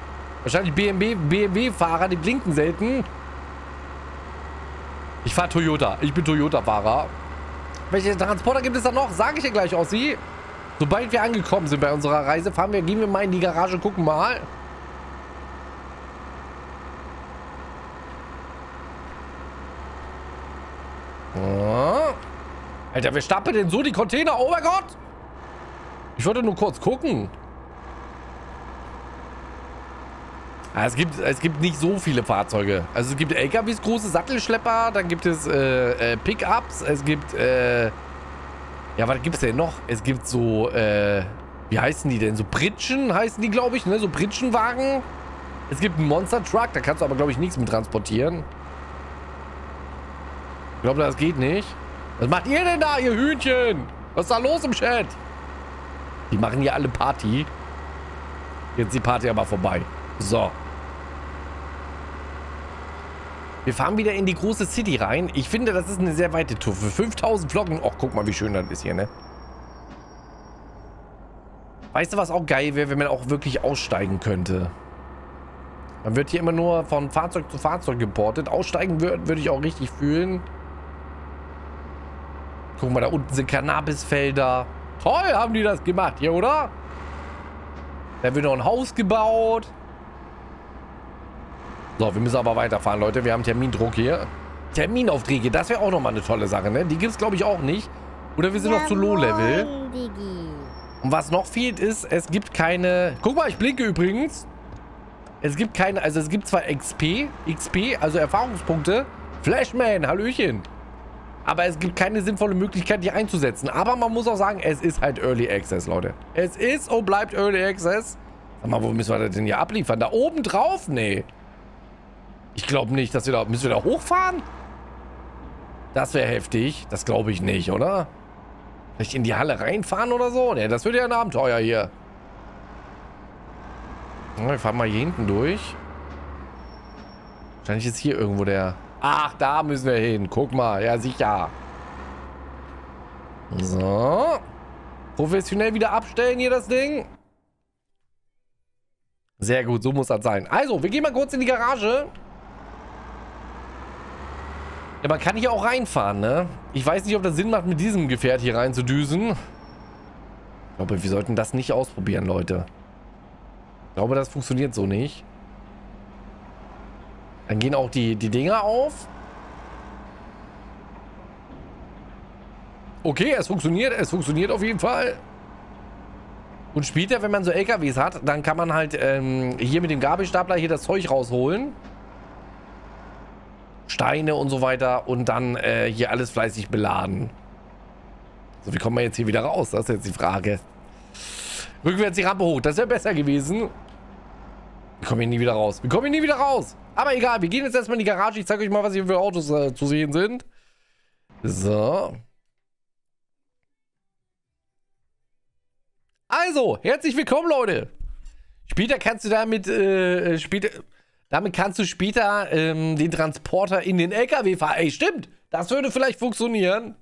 Wahrscheinlich BMW-Fahrer, die blinken selten. Ich fahre Toyota. Ich bin Toyota-Fahrer. Welche Transporter gibt es da noch? Sage ich dir gleich, Ossi. Sobald wir angekommen sind bei unserer Reise, fahren wir, gehen wir mal in die Garage, gucken mal. Oh. Alter, wir stapeln denn so die Container. Oh mein Gott. Ich wollte nur kurz gucken. Es gibt nicht so viele Fahrzeuge. Also es gibt LKWs, große Sattelschlepper, dann gibt es Pickups, es gibt, ja, was gibt es denn noch? Es gibt so, wie heißen die denn? So Pritschen heißen die, glaube ich, ne? So Pritschenwagen. Es gibt einen Monster-Truck, da kannst du aber, glaube ich, nichts mit transportieren. Ich glaube, das geht nicht. Was macht ihr denn da, ihr Hühnchen? Was ist da los im Chat? Die machen hier alle Party. Jetzt ist die Party aber vorbei. So. Wir fahren wieder in die große City rein. Ich finde, das ist eine sehr weite Tour. Für 5000 Flocken. Och, guck mal, wie schön das ist hier, ne? Weißt du, was auch geil wäre, wenn man auch wirklich aussteigen könnte? Man wird hier immer nur von Fahrzeug zu Fahrzeug geportet. Aussteigen würde ich auch richtig fühlen. Guck mal, da unten sind Cannabisfelder. Toll haben die das gemacht hier, oder? Da wird noch ein Haus gebaut. So, wir müssen aber weiterfahren, Leute. Wir haben Termindruck hier. Terminaufträge, das wäre auch nochmal eine tolle Sache, ne? Die gibt es, glaube ich, auch nicht. Oder wir sind noch zu Low-Level. Und was noch fehlt ist, es gibt keine... Guck mal, ich blinke übrigens. Es gibt keine... Also es gibt zwar XP, also Erfahrungspunkte. Flashman, Hallöchen. Aber es gibt keine sinnvolle Möglichkeit, die einzusetzen. Aber man muss auch sagen, es ist halt Early Access, Leute. Es ist und bleibt Early Access. Sag mal, wo müssen wir das denn hier abliefern? Da oben drauf? Nee. Ich glaube nicht, dass wir da... Müssen wir da hochfahren? Das wäre heftig. Das glaube ich nicht, oder? Vielleicht in die Halle reinfahren oder so? Nee, das wird ja ein Abenteuer hier. Wir fahren mal hier hinten durch. Wahrscheinlich ist hier irgendwo der... Ach, da müssen wir hin. Guck mal. Ja, sicher. So. Professionell wieder abstellen hier das Ding. Sehr gut. So muss das sein. Also, wir gehen mal kurz in die Garage. Ja, man kann hier auch reinfahren, ne? Ich weiß nicht, ob das Sinn macht, mit diesem Gefährt hier rein zu düsen. Ich glaube, wir sollten das nicht ausprobieren, Leute. Ich glaube, das funktioniert so nicht. Dann gehen auch die Dinger auf. Okay, es funktioniert auf jeden Fall. Und später, wenn man so LKWs hat, dann kann man halt hier mit dem Gabelstapler hier das Zeug rausholen. Steine und so weiter und dann hier alles fleißig beladen. So, wie kommen wir jetzt hier wieder raus? Das ist jetzt die Frage. Rückwärts die Rampe hoch, das wäre besser gewesen. Wir kommen hier nie wieder raus. Wir kommen hier nie wieder raus. Aber egal, wir gehen jetzt erstmal in die Garage. Ich zeige euch mal, was hier für Autos zu sehen sind. So. Also, herzlich willkommen, Leute. Später kannst du damit, später den Transporter in den LKW fahren. Ey, stimmt. Das würde vielleicht funktionieren.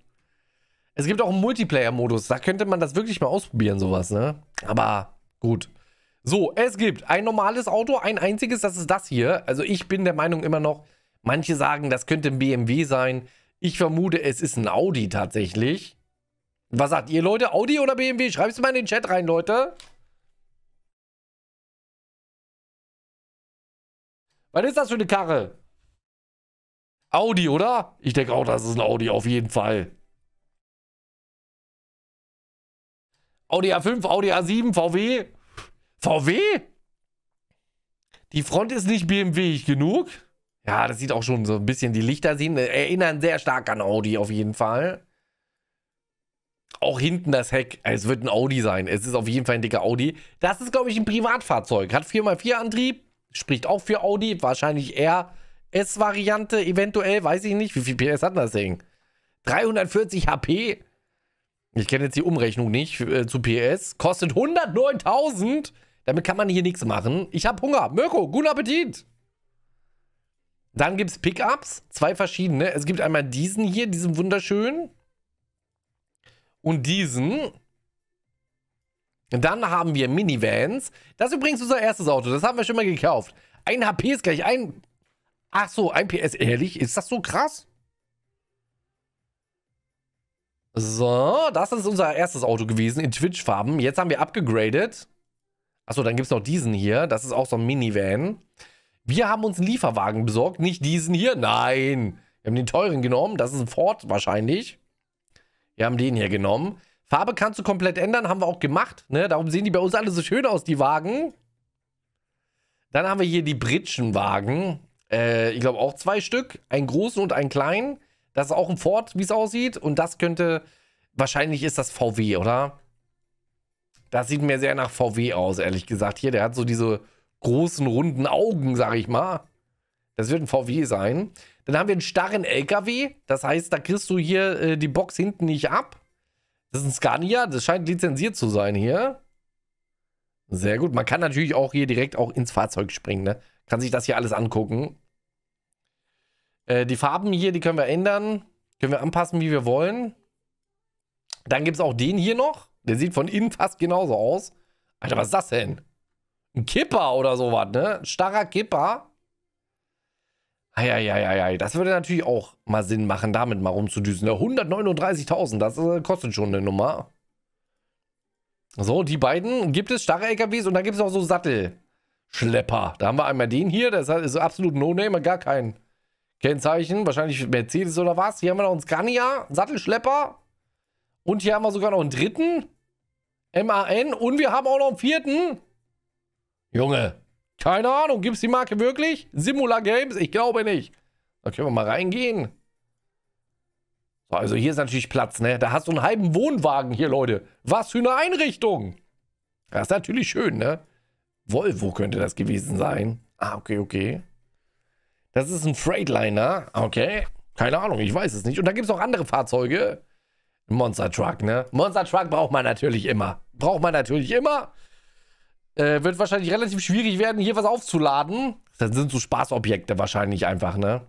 Es gibt auch einen Multiplayer-Modus. Da könnte man das wirklich mal ausprobieren, sowas, ne? Aber gut. So, es gibt ein normales Auto, ein einziges, das ist das hier. Also ich bin der Meinung immer noch, manche sagen, das könnte ein BMW sein. Ich vermute, es ist ein Audi tatsächlich. Was sagt ihr, Leute? Audi oder BMW? Schreibt es mal in den Chat rein, Leute. Was ist das für eine Karre? Audi, oder? Ich denke auch, das ist ein Audi auf jeden Fall. Audi A5, Audi A7, VW... VW? Die Front ist nicht BMW-ig genug. Ja, das sieht auch schon so ein bisschen, die Lichter sehen, erinnern sehr stark an Audi auf jeden Fall. Auch hinten das Heck, es wird ein Audi sein. Es ist auf jeden Fall ein dicker Audi. Das ist, glaube ich, ein Privatfahrzeug. Hat 4x4 Antrieb, spricht auch für Audi. Wahrscheinlich eher S-Variante, eventuell, weiß ich nicht. Wie viel PS hat das Ding? 340 HP. Ich kenne jetzt die Umrechnung nicht zu PS. Kostet 109.000. Damit kann man hier nichts machen. Ich habe Hunger. Mirko, guten Appetit. Dann gibt es Pickups. Zwei verschiedene. Es gibt einmal diesen hier, diesen wunderschönen. Und diesen. Dann haben wir Minivans. Das ist übrigens unser erstes Auto. Das haben wir schon mal gekauft. Ein HP ist gleich ein... Ach so, ein PS. Ehrlich? Ist das so krass? So, das ist unser erstes Auto gewesen in Twitch-Farben. Jetzt haben wir abgegradet. Achso, dann gibt es noch diesen hier. Das ist auch so ein Minivan. Wir haben uns einen Lieferwagen besorgt. Nicht diesen hier. Nein. Wir haben den teuren genommen. Das ist ein Ford wahrscheinlich. Wir haben den hier genommen. Farbe kannst du komplett ändern. Haben wir auch gemacht. Ne? Darum sehen die bei uns alle so schön aus, die Wagen. Dann haben wir hier die Britschenwagen. Ich glaube auch 2 Stück. Einen großen und einen kleinen. Das ist auch ein Ford, wie es aussieht. Und das könnte... Wahrscheinlich ist das VW, oder? Das sieht mir sehr nach VW aus, ehrlich gesagt. Hier, der hat so diese großen, runden Augen, sag ich mal. Das wird ein VW sein. Dann haben wir einen starren LKW. Das heißt, da kriegst du hier die Box hinten nicht ab. Das ist ein Scania. Das scheint lizenziert zu sein hier. Sehr gut. Man kann natürlich auch hier direkt auch ins Fahrzeug springen, ne? Kann sich das hier alles angucken. Die Farben hier, die können wir ändern. Können wir anpassen, wie wir wollen. Dann gibt es auch den hier noch. Der sieht von innen fast genauso aus. Alter, was ist das denn? Ein Kipper oder sowas, ne? Ein starrer Kipper. Eieieiei. Das würde natürlich auch mal Sinn machen, damit mal rumzudüsen. 139.000, das kostet schon eine Nummer. So, die beiden gibt es, starre LKWs und dann gibt es noch so Sattelschlepper. Da haben wir einmal den hier, das ist absolut No-Name, gar kein Kennzeichen. Wahrscheinlich Mercedes oder was. Hier haben wir noch einen Scania, Sattelschlepper. Und hier haben wir sogar noch einen dritten. MAN. Und wir haben auch noch einen vierten. Junge. Keine Ahnung. Gibt es die Marke wirklich? Simula Games? Ich glaube nicht. Da können wir mal reingehen. So, also hier ist natürlich Platz, ne? Da hast du einen halben Wohnwagen hier, Leute. Was für eine Einrichtung. Das ist natürlich schön, ne? Volvo könnte das gewesen sein. Ah, okay, okay. Das ist ein Freightliner. Okay. Keine Ahnung. Ich weiß es nicht. Und da gibt es noch andere Fahrzeuge. Monster Truck, ne? Monster Truck braucht man natürlich immer. Braucht man natürlich immer. Wird wahrscheinlich relativ schwierig werden, hier was aufzuladen. Das sind so Spaßobjekte wahrscheinlich einfach, ne?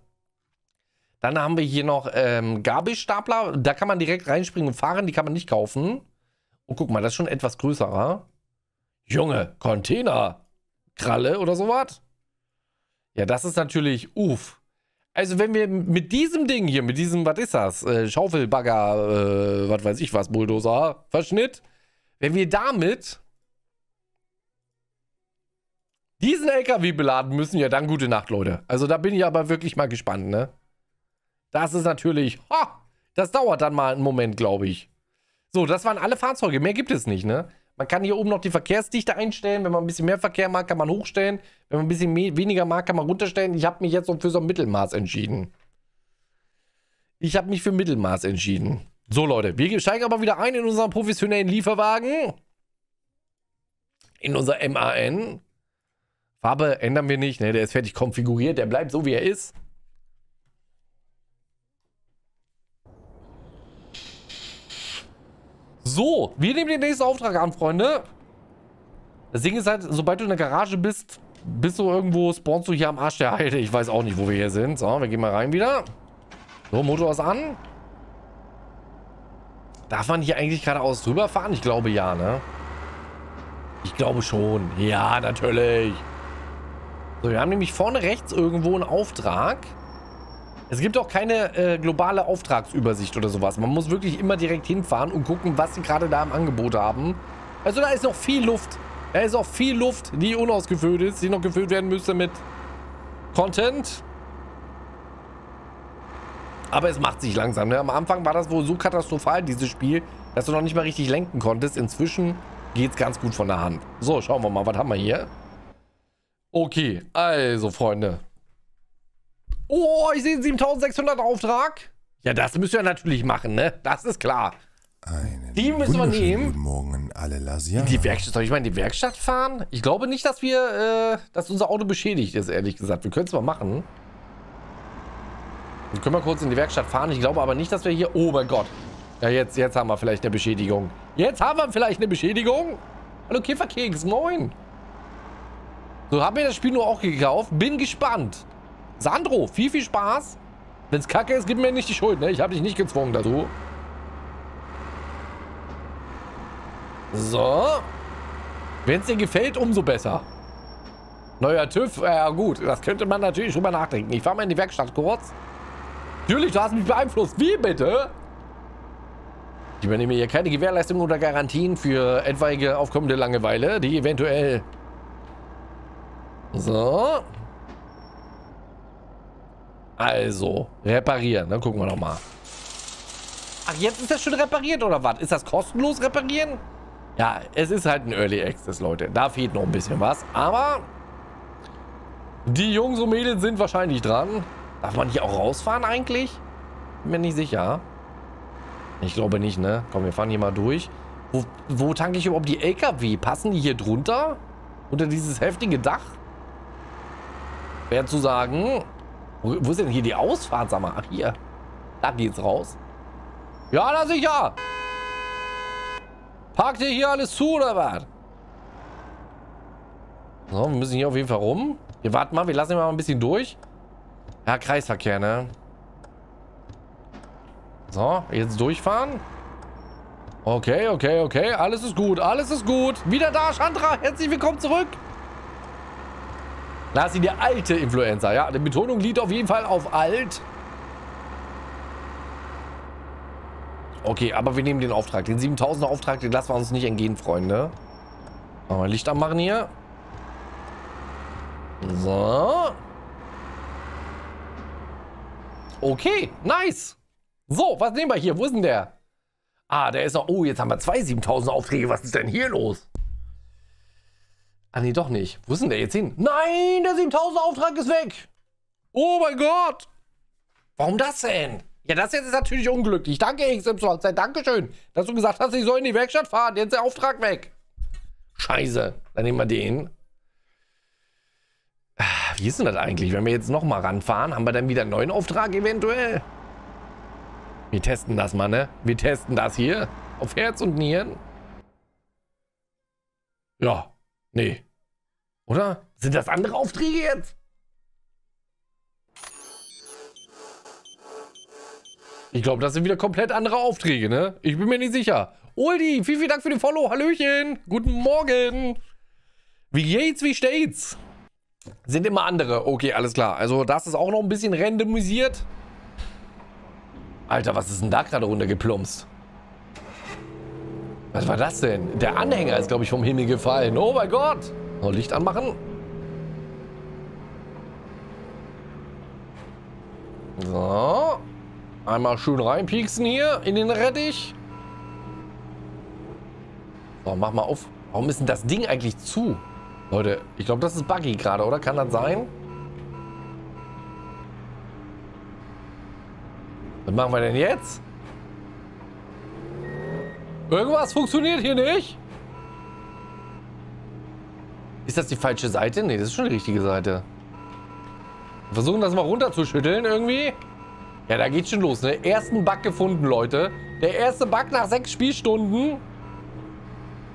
Dann haben wir hier noch Gabelstapler. Da kann man direkt reinspringen und fahren. Die kann man nicht kaufen. Oh, guck mal, das ist schon etwas größerer. Junge, Container. Kralle oder sowas. Ja, das ist natürlich, uff. Also wenn wir mit diesem Ding hier, mit diesem, was ist das? Schaufelbagger, was weiß ich was, Bulldozer, Verschnitt. Wenn wir damit diesen LKW beladen müssen, ja dann gute Nacht, Leute. Also da bin ich aber wirklich mal gespannt, ne? Das ist natürlich, ha, das dauert dann mal einen Moment, glaube ich. So, das waren alle Fahrzeuge, mehr gibt es nicht, ne? Man kann hier oben noch die Verkehrsdichte einstellen. Wenn man ein bisschen mehr Verkehr mag, kann man hochstellen. Wenn man ein bisschen weniger mag, kann man runterstellen. Ich habe mich jetzt für so ein Mittelmaß entschieden. Ich habe mich für Mittelmaß entschieden. So, Leute, wir steigen aber wieder ein in unseren professionellen Lieferwagen. In unser MAN. Farbe ändern wir nicht, ne? Der ist fertig konfiguriert. Der bleibt so, wie er ist. So, wir nehmen den nächsten Auftrag an, Freunde. Das Ding ist halt, sobald du in der Garage bist, du irgendwo, spawnst du hier am Arsch der Heide. Ich weiß auch nicht, wo wir hier sind. So, wir gehen mal rein wieder. So, Motor ist an. Darf man hier eigentlich geradeaus drüber fahren? Ich glaube ja, ne? Ich glaube schon. Ja, natürlich. So, wir haben nämlich vorne rechts irgendwo einen Auftrag. Es gibt auch keine globale Auftragsübersicht oder sowas. Man muss wirklich immer direkt hinfahren und gucken, was sie gerade da im Angebot haben. Also da ist noch viel Luft. Da ist auch viel Luft, die unausgefüllt ist, die noch gefüllt werden müsste mit Content. Aber es macht sich langsam, ne? Am Anfang war das wohl so katastrophal, dieses Spiel, dass du noch nicht mal richtig lenken konntest. Inzwischen geht es ganz gut von der Hand. So, schauen wir mal, was haben wir hier? Okay, also Freunde. Oh, ich sehe 7.600 Auftrag. Ja, das müssen wir natürlich machen, ne? Das ist klar. Die müssen wir nehmen. Guten Morgen an alle Larsianer. Die Werkstatt, soll ich mal in die Werkstatt fahren? Ich glaube nicht, dass wir, dass unser Auto beschädigt ist, ehrlich gesagt. Wir können es mal machen. Wir können mal kurz in die Werkstatt fahren. Ich glaube aber nicht, dass wir hier... Oh mein Gott. Ja, jetzt haben wir vielleicht eine Beschädigung. Jetzt haben wir vielleicht eine Beschädigung. Hallo Käferkeks, moin. So, hab mir das Spiel nur auch gekauft. Bin gespannt. Sandro, viel Spaß. Wenn's kacke ist, gib mir nicht die Schuld, ne? Ich habe dich nicht gezwungen dazu. So. Wenn's dir gefällt, umso besser. Neuer TÜV, ja gut, das könnte man natürlich schon mal nachdenken. Ich fahr mal in die Werkstatt kurz. Natürlich, du hast mich beeinflusst. Wie bitte? Ich übernehme hier keine Gewährleistung oder Garantien für etwaige aufkommende Langeweile, die eventuell... So. Also, reparieren. Dann gucken wir noch mal. Ach, jetzt ist das schon repariert, oder was? Ist das kostenlos reparieren? Ja, es ist halt ein Early Access, Leute. Da fehlt noch ein bisschen was. Aber die Jungs und Mädels sind wahrscheinlich dran. Darf man hier auch rausfahren eigentlich? Bin mir nicht sicher. Ich glaube nicht, ne? Komm, wir fahren hier mal durch. Wo tanke ich überhaupt die LKW? Passen die hier drunter? Unter dieses heftige Dach? Wäre zu sagen... Wo ist denn hier die Ausfahrt? Sag mal, ach hier. Da geht's raus. Ja, na sicher. Parkt ihr hier alles zu, oder was? So, wir müssen hier auf jeden Fall rum. Wir warten mal, wir lassen ihn mal ein bisschen durch. Ja, Kreisverkehr, ne? So, jetzt durchfahren. Okay, okay, okay. Alles ist gut, alles ist gut. Wieder da, Chandra. Herzlich willkommen zurück. Larsi, der alte Influencer. Ja, die Betonung liegt auf jeden Fall auf alt. Okay, aber wir nehmen den Auftrag. Den 7000er Auftrag, den lassen wir uns nicht entgehen, Freunde. Machen wir Licht anmachen hier. So. Okay, nice. So, was nehmen wir hier? Wo ist denn der? Ah, der ist noch... Oh, jetzt haben wir zwei 7000er Aufträge. Was ist denn hier los? Ah, nee, doch nicht. Wo ist denn der jetzt hin? Nein, der 7000er-Auftrag ist weg. Oh mein Gott. Warum das denn? Ja, das jetzt ist natürlich unglücklich. Danke, XYZ. Dankeschön, dass du gesagt hast, ich soll in die Werkstatt fahren. Jetzt ist der Auftrag weg. Scheiße. Dann nehmen wir den. Wie ist denn das eigentlich? Wenn wir jetzt nochmal ranfahren, haben wir dann wieder einen neuen Auftrag eventuell? Wir testen das mal, ne? Wir testen das hier. Auf Herz und Nieren. Ja. Nee. Oder? Sind das andere Aufträge jetzt? Ich glaube, das sind wieder komplett andere Aufträge, ne? Ich bin mir nicht sicher. Uldi, vielen, vielen Dank für den Follow. Hallöchen. Guten Morgen. Wie geht's, wie steht's? Sind immer andere. Okay, alles klar. Also das ist auch noch ein bisschen randomisiert. Alter, was ist denn da gerade runtergeplumpst? Was war das denn? Der Anhänger ist, glaube ich, vom Himmel gefallen. Oh mein Gott. Noch Licht anmachen. So. Einmal schön reinpieksen hier in den Rettich. So, mach mal auf. Warum ist denn das Ding eigentlich zu? Leute, ich glaube, das ist buggy gerade, oder? Kann das sein? Was machen wir denn jetzt? Irgendwas funktioniert hier nicht. Ist das die falsche Seite? Ne, das ist schon die richtige Seite. Wir versuchen das mal runterzuschütteln irgendwie. Ja, da geht's schon los, ne? Ersten Bug gefunden, Leute. Der erste Bug nach 6 Spielstunden.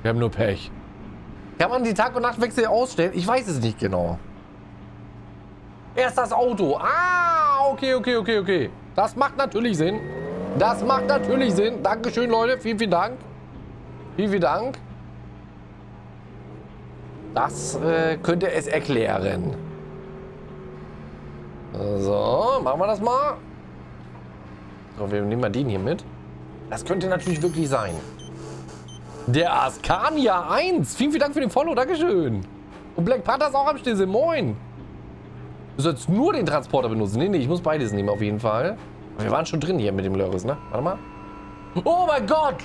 Wir haben nur Pech. Kann man die Tag- und Nachtwechsel ausstellen? Ich weiß es nicht genau. Erst das Auto. Ah, okay, okay, okay, okay. Das macht natürlich Sinn. Das macht natürlich Sinn. Dankeschön, Leute. Vielen, vielen Dank. Vielen, vielen Dank. Das könnte es erklären. So, machen wir das mal. So, wir nehmen mal den hier mit. Das könnte natürlich wirklich sein. Der Scania 1. Vielen, vielen Dank für den Follow. Dankeschön. Und Black Panther ist auch am Stissel. Moin. Du sollst nur den Transporter benutzen. Nee, nee, ich muss beides nehmen auf jeden Fall. Wir waren schon drin hier mit dem Lörres, ne? Warte mal. Oh mein Gott!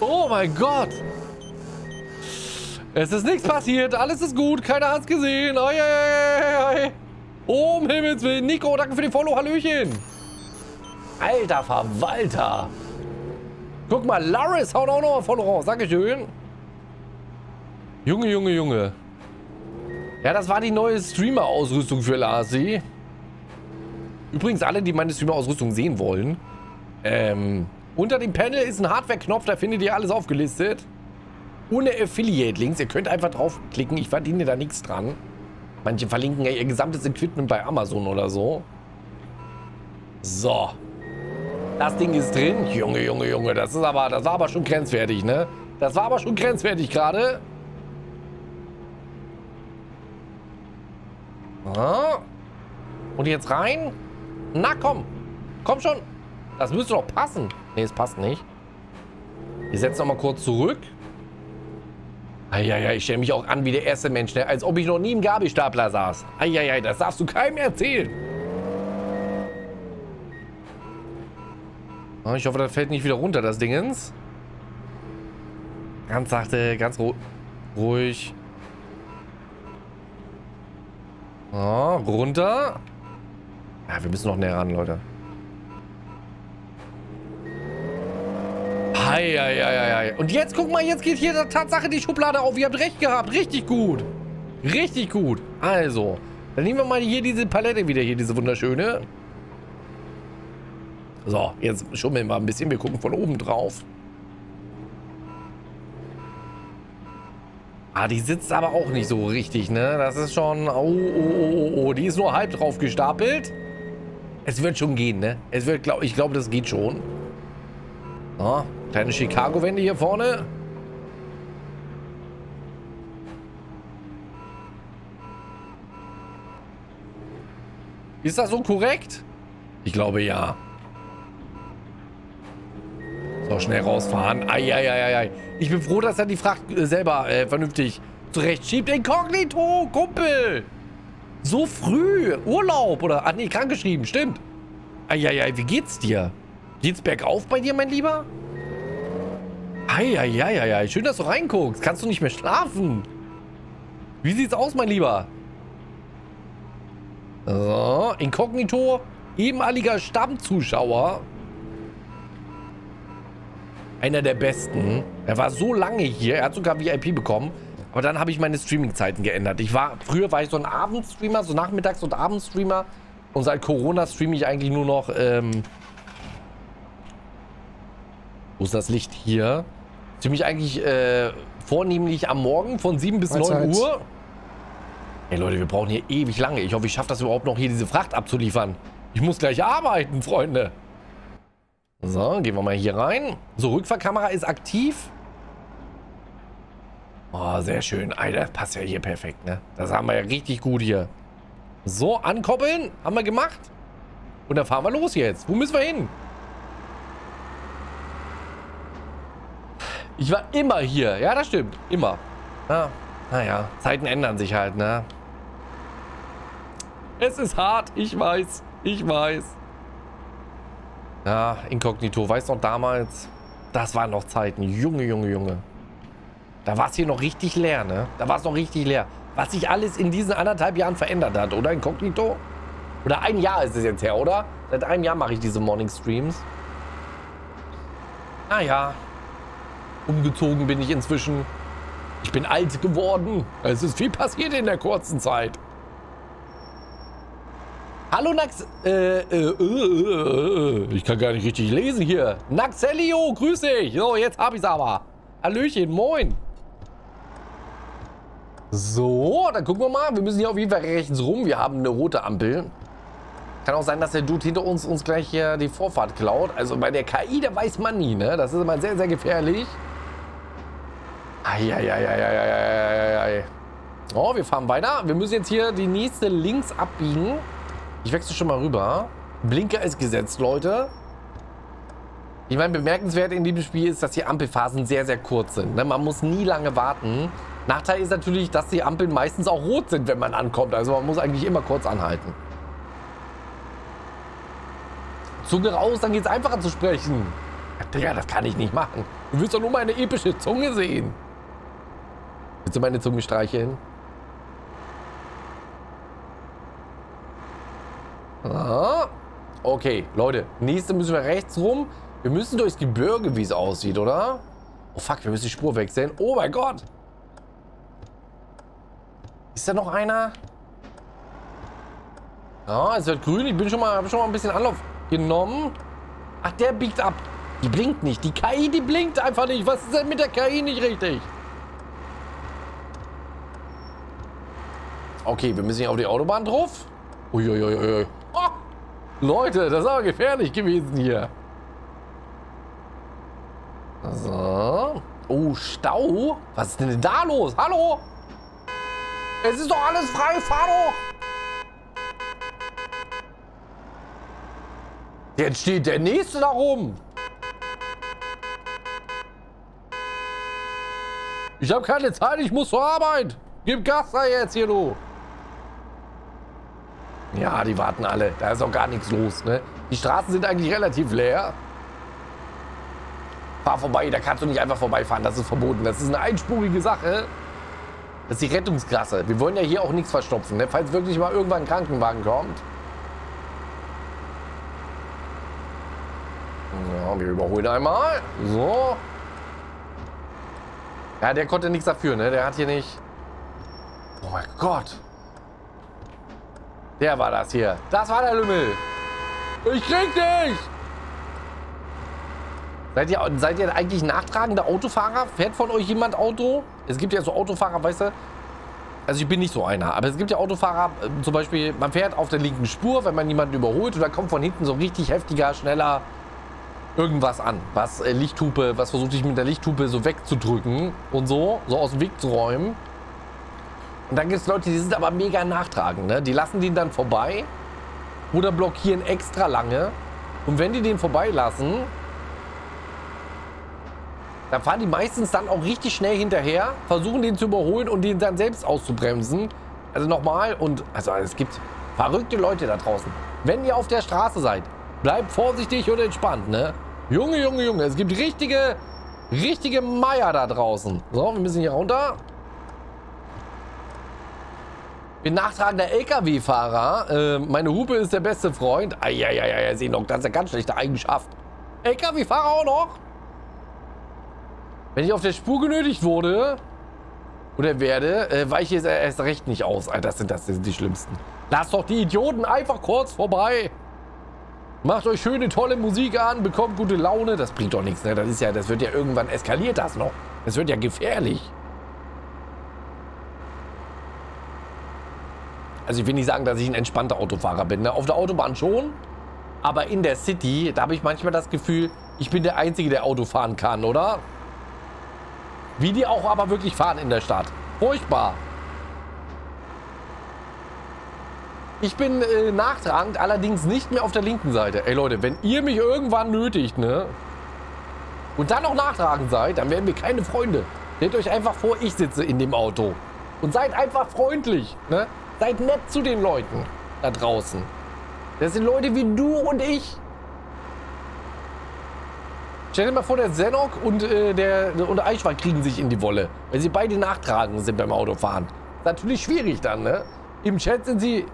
Oh mein Gott! Es ist nichts passiert, alles ist gut, keiner hat's gesehen. Ei, ei, ei, ei. Oh, um Himmels Willen. Nico, danke für den Follow, Hallöchen. Alter Verwalter. Guck mal, Larsi haut auch noch mal Follow raus. Dankeschön. Junge, Junge, Junge. Ja, das war die neue Streamer-Ausrüstung für Larsi. Übrigens, alle, die meine Streamer-Ausrüstung sehen wollen. Unter dem Panel ist ein Hardware-Knopf, da findet ihr alles aufgelistet. Ohne Affiliate-Links. Ihr könnt einfach draufklicken, ich verdiene da nichts dran. Manche verlinken ja ihr gesamtes Equipment bei Amazon oder so. So. Das Ding ist drin. Junge, Junge, Junge. Das war aber schon grenzwertig, ne? Das war aber schon grenzwertig gerade. Ah. Und jetzt rein. Na komm. Komm schon. Das müsste doch passen. Ne, es passt nicht. Wir setzen noch mal kurz zurück. Eieiei, ich stelle mich auch an wie der erste Mensch, ne? Als ob ich noch nie im Gabelstapler saß. Eieiei, das darfst du keinem erzählen. Oh, ich hoffe, das fällt nicht wieder runter, das Dingens. Ganz sachte, ganz ruhig. Oh, runter. Ja, wir müssen noch näher ran, Leute. Eieiei. Und jetzt, guck mal, jetzt geht hier Tatsache die Schublade auf. Ihr habt recht gehabt. Richtig gut. Richtig gut. Also, dann nehmen wir mal hier diese Palette wieder hier, diese wunderschöne. So, jetzt schummeln wir ein bisschen. Wir gucken von oben drauf. Ah, die sitzt aber auch nicht so richtig, ne? Das ist schon... Oh. Die ist nur halb drauf gestapelt. Es wird schon gehen, ne? Es wird, ich glaube, das geht schon. So, kleine Chicago-Wende hier vorne. Ist das so korrekt? Ich glaube, ja. So, schnell rausfahren. Eieieiei. Ich bin froh, dass er die Fracht selber vernünftig zurecht schiebt. Inkognito, Kumpel. So früh. Urlaub oder... Ach nee, krankgeschrieben. Stimmt. Eieiei, wie geht's dir? Geht's bergauf bei dir, mein Lieber? Eieieiei. Schön, dass du reinguckst. Kannst du nicht mehr schlafen? Wie sieht's aus, mein Lieber? So, Inkognito. Ehemaliger Stammzuschauer. Einer der Besten. Er war so lange hier. Er hat sogar VIP bekommen. Aber dann habe ich meine Streaming-Zeiten geändert. Früher war ich so ein Abendstreamer, so Nachmittags- und Abendstreamer. Und seit Corona streame ich eigentlich nur noch, wo ist das Licht hier? Streame ich eigentlich, vornehmlich am Morgen von 7 bis 9 Uhr. Ey Leute, wir brauchen hier ewig lange. Ich hoffe, ich schaffe das überhaupt noch, hier diese Fracht abzuliefern. Ich muss gleich arbeiten, Freunde. So, gehen wir mal hier rein. So, Rückfahrkamera ist aktiv. Oh, sehr schön. Alter, passt ja hier perfekt, ne? Das haben wir ja richtig gut hier. So, ankoppeln. Haben wir gemacht. Und dann fahren wir los jetzt. Wo müssen wir hin? Ich war immer hier. Ja, das stimmt. Immer. Ah, naja, Zeiten ändern sich halt, ne? Es ist hart. Ich weiß. Ich weiß. Ja, Inkognito, weißt du noch damals? Das waren noch Zeiten. Junge. Da war es hier noch richtig leer, ne? Da war es noch richtig leer. Was sich alles in diesen 1,5 Jahren verändert hat, oder Inkognito? Oder ein Jahr ist es jetzt her, oder? Seit einem Jahr mache ich diese Morning Streams. Naja. Umgezogen bin ich inzwischen. Ich bin alt geworden. Es ist viel passiert in der kurzen Zeit. Hallo Nax... Ich kann gar nicht richtig lesen hier. Naxelio, grüß dich. So, jetzt hab ich's aber. Hallöchen, moin. So, dann gucken wir mal. Wir müssen hier auf jeden Fall rechts rum. Wir haben eine rote Ampel. Kann auch sein, dass der Dude hinter uns gleich hier die Vorfahrt klaut. Also bei der KI, da weiß man nie, ne? Das ist immer sehr, sehr gefährlich. Eieieiei. Oh, wir fahren weiter. Wir müssen jetzt hier die nächste links abbiegen. Ich wechsle schon mal rüber. Blinker ist gesetzt, Leute. Ich meine, bemerkenswert in diesem Spiel ist, dass die Ampelphasen sehr, sehr kurz sind. Ne? Man muss nie lange warten. Nachteil ist natürlich, dass die Ampeln meistens auch rot sind, wenn man ankommt. Also man muss eigentlich immer kurz anhalten. Zunge raus, dann geht es einfacher zu sprechen. Ja, Digga, das kann ich nicht machen. Du willst doch nur meine epische Zunge sehen. Willst du meine Zunge streicheln? Ah, okay, Leute. Nächste müssen wir rechts rum. Wir müssen durchs Gebirge, wie es aussieht, oder? Oh, fuck, wir müssen die Spur wechseln. Oh, mein Gott. Ist da noch einer? Ja, es wird grün. Ich bin schon mal, hab schon mal ein bisschen Anlauf genommen. Ach, der biegt ab. Die blinkt nicht. Die KI, die blinkt einfach nicht. Was ist denn mit der KI nicht richtig? Okay, wir müssen hier auf die Autobahn drauf. Uiuiuiui. Oh, Leute, das ist aber gefährlich gewesen hier. So. Oh, Stau. Was ist denn da los? Hallo? Es ist doch alles frei, fahr doch. Jetzt steht der nächste da oben. Ich habe keine Zeit, ich muss zur Arbeit. Gib Gas da jetzt hier, du. Ja, die warten alle. Da ist auch gar nichts los, ne? Die Straßen sind eigentlich relativ leer. Fahr vorbei, da kannst du nicht einfach vorbeifahren. Das ist verboten. Das ist eine einspurige Sache. Das ist die Rettungsklasse. Wir wollen ja hier auch nichts verstopfen, ne? Falls wirklich mal irgendwann ein Krankenwagen kommt. Ja, wir überholen einmal. So. Ja, der konnte nichts dafür, ne? Der hat hier nicht... Oh mein Gott. Der war das hier. Das war der Lümmel. Ich krieg dich! Seid ihr eigentlich nachtragende Autofahrer? Fährt von euch jemand Auto? Es gibt ja so Autofahrer, weißt du? Also ich bin nicht so einer, aber es gibt ja Autofahrer, zum Beispiel, man fährt auf der linken Spur, wenn man jemanden überholt, und da kommt von hinten so ein richtig heftiger, schneller irgendwas an. Was Lichthupe, was versucht sich mit der Lichthupe so wegzudrücken und so aus dem Weg zu räumen. Und dann gibt es Leute, die sind aber mega nachtragend, ne? Die lassen den dann vorbei oder blockieren extra lange. Und wenn die den vorbeilassen, dann fahren die meistens dann auch richtig schnell hinterher, versuchen den zu überholen und den dann selbst auszubremsen. Also nochmal, und also es gibt verrückte Leute da draußen. Wenn ihr auf der Straße seid, bleibt vorsichtig und entspannt, ne? Junge, Junge, Junge, es gibt richtige Meier da draußen. So, wir müssen hier runter. Bin nachtragender LKW-Fahrer. Meine Hupe ist der beste Freund. Eieieiei, Zenok, das ist ja ganz schlechte Eigenschaft. LKW-Fahrer auch noch? Wenn ich auf der Spur genötigt wurde oder werde, weiche ich erst recht nicht aus. Alter, das sind die Schlimmsten. Lasst doch die Idioten einfach kurz vorbei. Macht euch schöne, tolle Musik an, bekommt gute Laune. Das bringt doch nichts, ne? Das wird ja irgendwann eskaliert, das noch. Das wird ja gefährlich. Also ich will nicht sagen, dass ich ein entspannter Autofahrer bin, ne? Auf der Autobahn schon, aber in der City, da habe ich manchmal das Gefühl, ich bin der Einzige, der Auto fahren kann, oder? Wie die auch aber wirklich fahren in der Stadt. Furchtbar. Ich bin nachtragend, allerdings nicht mehr auf der linken Seite. Ey Leute, wenn ihr mich irgendwann nötigt, ne? Und dann noch nachtragend seid, dann werden wir keine Freunde. Stellt euch einfach vor, ich sitze in dem Auto. Und seid einfach freundlich, ne? Seid nett zu den Leuten da draußen. Das sind Leute wie du und ich. Stell dir mal vor, der Zenok und der Eichwald kriegen sich in die Wolle, weil sie beide nachtragend sind beim Autofahren. Natürlich schwierig dann, ne? Im Chat sind sie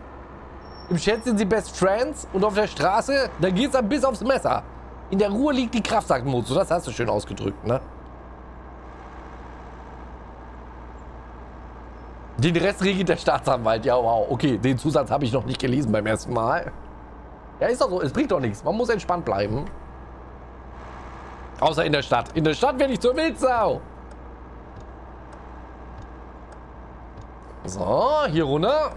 Best Friends und auf der Straße, da geht's dann bis aufs Messer. In der Ruhe liegt die Kraft, sagt Mozo. Das hast du schön ausgedrückt, ne? Den Rest regelt der Staatsanwalt. Ja, wow. Okay, den Zusatz habe ich noch nicht gelesen beim ersten Mal. Ja, ist doch so. Es bringt doch nichts. Man muss entspannt bleiben. Außer in der Stadt. In der Stadt werde ich zur Wildsau. So, hier runter.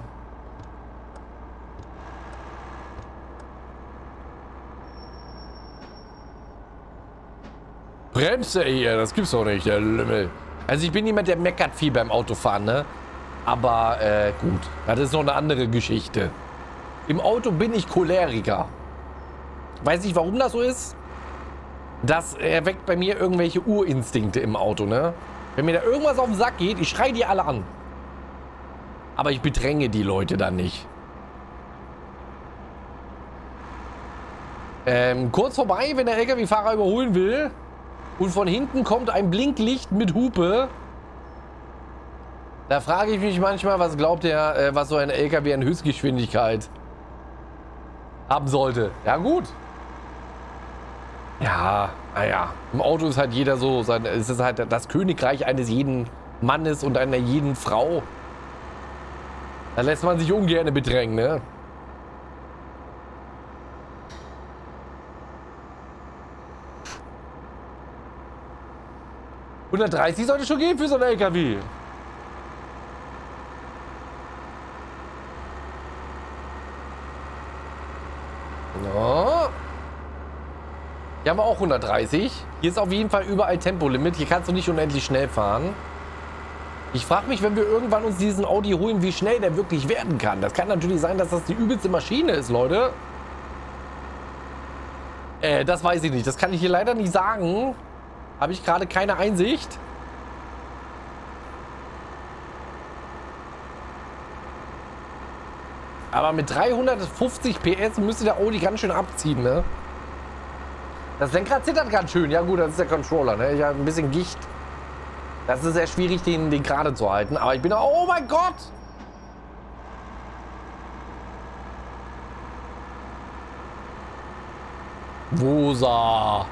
Bremst er hier? Das gibt's doch nicht, der Lümmel. Also ich bin niemand, der meckert viel beim Autofahren, ne? Aber gut, das ist noch eine andere Geschichte. Im Auto bin ich Choleriker. Weiß nicht, warum das so ist. Das erweckt bei mir irgendwelche Urinstinkte im Auto, ne? Wenn mir da irgendwas auf den Sack geht, ich schreie die alle an. Aber ich bedränge die Leute dann nicht. Kurz vorbei, wenn der LKW-Fahrer überholen will. Und von hinten kommt ein Blinklicht mit Hupe. Da frage ich mich manchmal, was glaubt ihr, was so ein LKW an Höchstgeschwindigkeit haben sollte. Ja gut. Ja, naja. Im Auto ist halt jeder so, es ist halt das Königreich eines jeden Mannes und einer jeden Frau. Da lässt man sich ungern bedrängen, ne? $130 sollte schon gehen für so einen LKW. Ja. Hier haben wir auch 130. Hier ist auf jeden Fall überall Tempolimit. Hier kannst du nicht unendlich schnell fahren. Ich frage mich, wenn wir irgendwann uns diesen Audi holen, wie schnell der wirklich werden kann. Das kann natürlich sein, dass das die übelste Maschine ist, Leute. Das weiß ich nicht. Das kann ich hier leider nicht sagen. Habe ich gerade keine Einsicht. Aber mit 350 PS müsste der Audi ganz schön abziehen, ne? Das Lenkrad zittert ganz schön. Ja gut, das ist der Controller, ne? Ich habe ein bisschen Gicht. Das ist sehr schwierig, den gerade zu halten. Aber ich bin auch... Oh mein Gott! Wosa!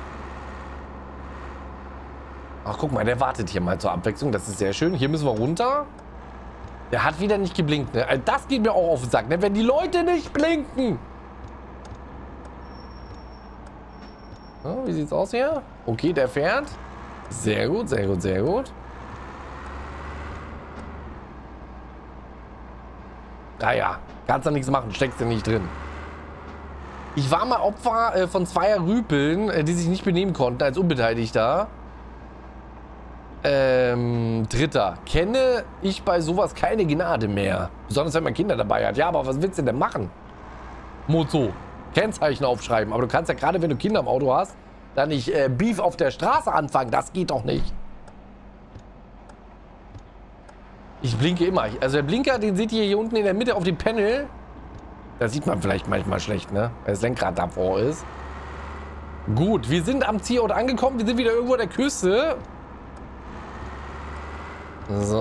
Ach, guck mal, der wartet hier mal zur Abwechslung. Das ist sehr schön. Hier müssen wir runter. Der hat wieder nicht geblinkt, ne? Das geht mir auch auf den Sack, ne? Wenn die Leute nicht blinken. So, wie sieht's aus hier? Okay, der fährt. Sehr gut, sehr gut, sehr gut. Naja, kannst da nichts machen. Steckst du nicht drin. Ich war mal Opfer von 2 Rüpeln, die sich nicht benehmen konnten als Unbeteiligter. Dritter. Kenne ich bei sowas keine Gnade mehr. Besonders wenn man Kinder dabei hat. Ja, aber was willst du denn machen? Mozo. Kennzeichen aufschreiben. Aber du kannst ja gerade, wenn du Kinder im Auto hast, da nicht Beef auf der Straße anfangen. Das geht doch nicht. Ich blinke immer. Also der Blinker, den seht ihr hier unten in der Mitte auf dem Panel. Da sieht man vielleicht manchmal schlecht, ne? Weil das Lenkrad davor ist. Gut, wir sind am Zielort angekommen. Wir sind wieder irgendwo an der Küste. So.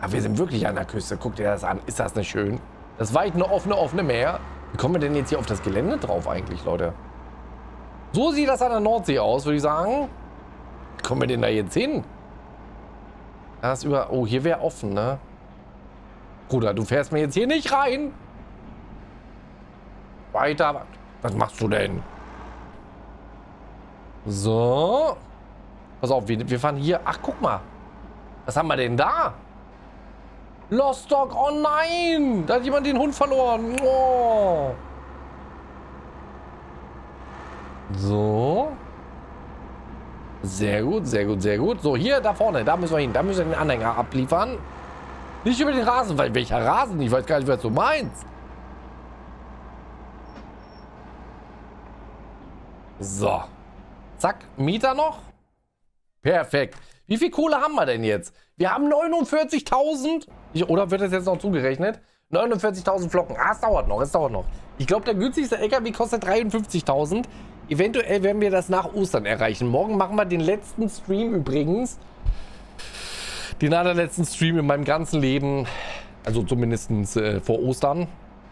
Aber wir sind wirklich an der Küste. Guckt ihr das an? Ist das nicht schön? Das weite, offene Meer. Wie kommen wir denn jetzt hier auf das Gelände drauf eigentlich, Leute? So sieht das an der Nordsee aus, würde ich sagen. Wie kommen wir denn da jetzt hin? Da ist über... Oh, hier wäre offen, ne? Bruder, du fährst mir jetzt hier nicht rein. Weiter. Was machst du denn? So. Pass auf, wir fahren hier. Ach, guck mal. Was haben wir denn da? Lostock. Oh nein. Da hat jemand den Hund verloren. Oh. So. Sehr gut, sehr gut, sehr gut. So, hier, da vorne. Da müssen wir hin. Da müssen wir den Anhänger abliefern. Nicht über den Rasen. Weil welcher Rasen? Ich weiß gar nicht, was du meinst. So. Zack. Mieter noch. Perfekt. Wie viel Kohle haben wir denn jetzt? Wir haben 49.000. Oder wird das jetzt noch zugerechnet? 49.000 Flocken. Ah, es dauert noch. Es dauert noch. Ich glaube, der günstigste LKW kostet 53.000. Eventuell werden wir das nach Ostern erreichen. Morgen machen wir den letzten Stream übrigens. Den allerletzten Stream in meinem ganzen Leben. Also zumindest vor Ostern.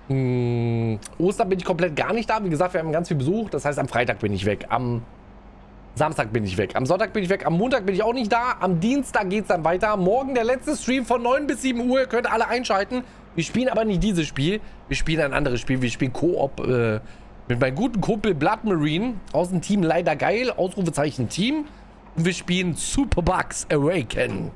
Ostern bin ich komplett gar nicht da. Wie gesagt, wir haben ganz viel Besuch. Das heißt, am Freitag bin ich weg. Am Samstag bin ich weg. Am Sonntag bin ich weg. Am Montag bin ich auch nicht da. Am Dienstag geht es dann weiter. Morgen der letzte Stream von 9 bis 7 Uhr. Ihr könnt alle einschalten. Wir spielen aber nicht dieses Spiel. Wir spielen ein anderes Spiel. Wir spielen Koop mit meinem guten Kumpel Blood Marine. Aus dem Team leider geil. Ausrufezeichen Team. Und wir spielen Super Bugs Awakened.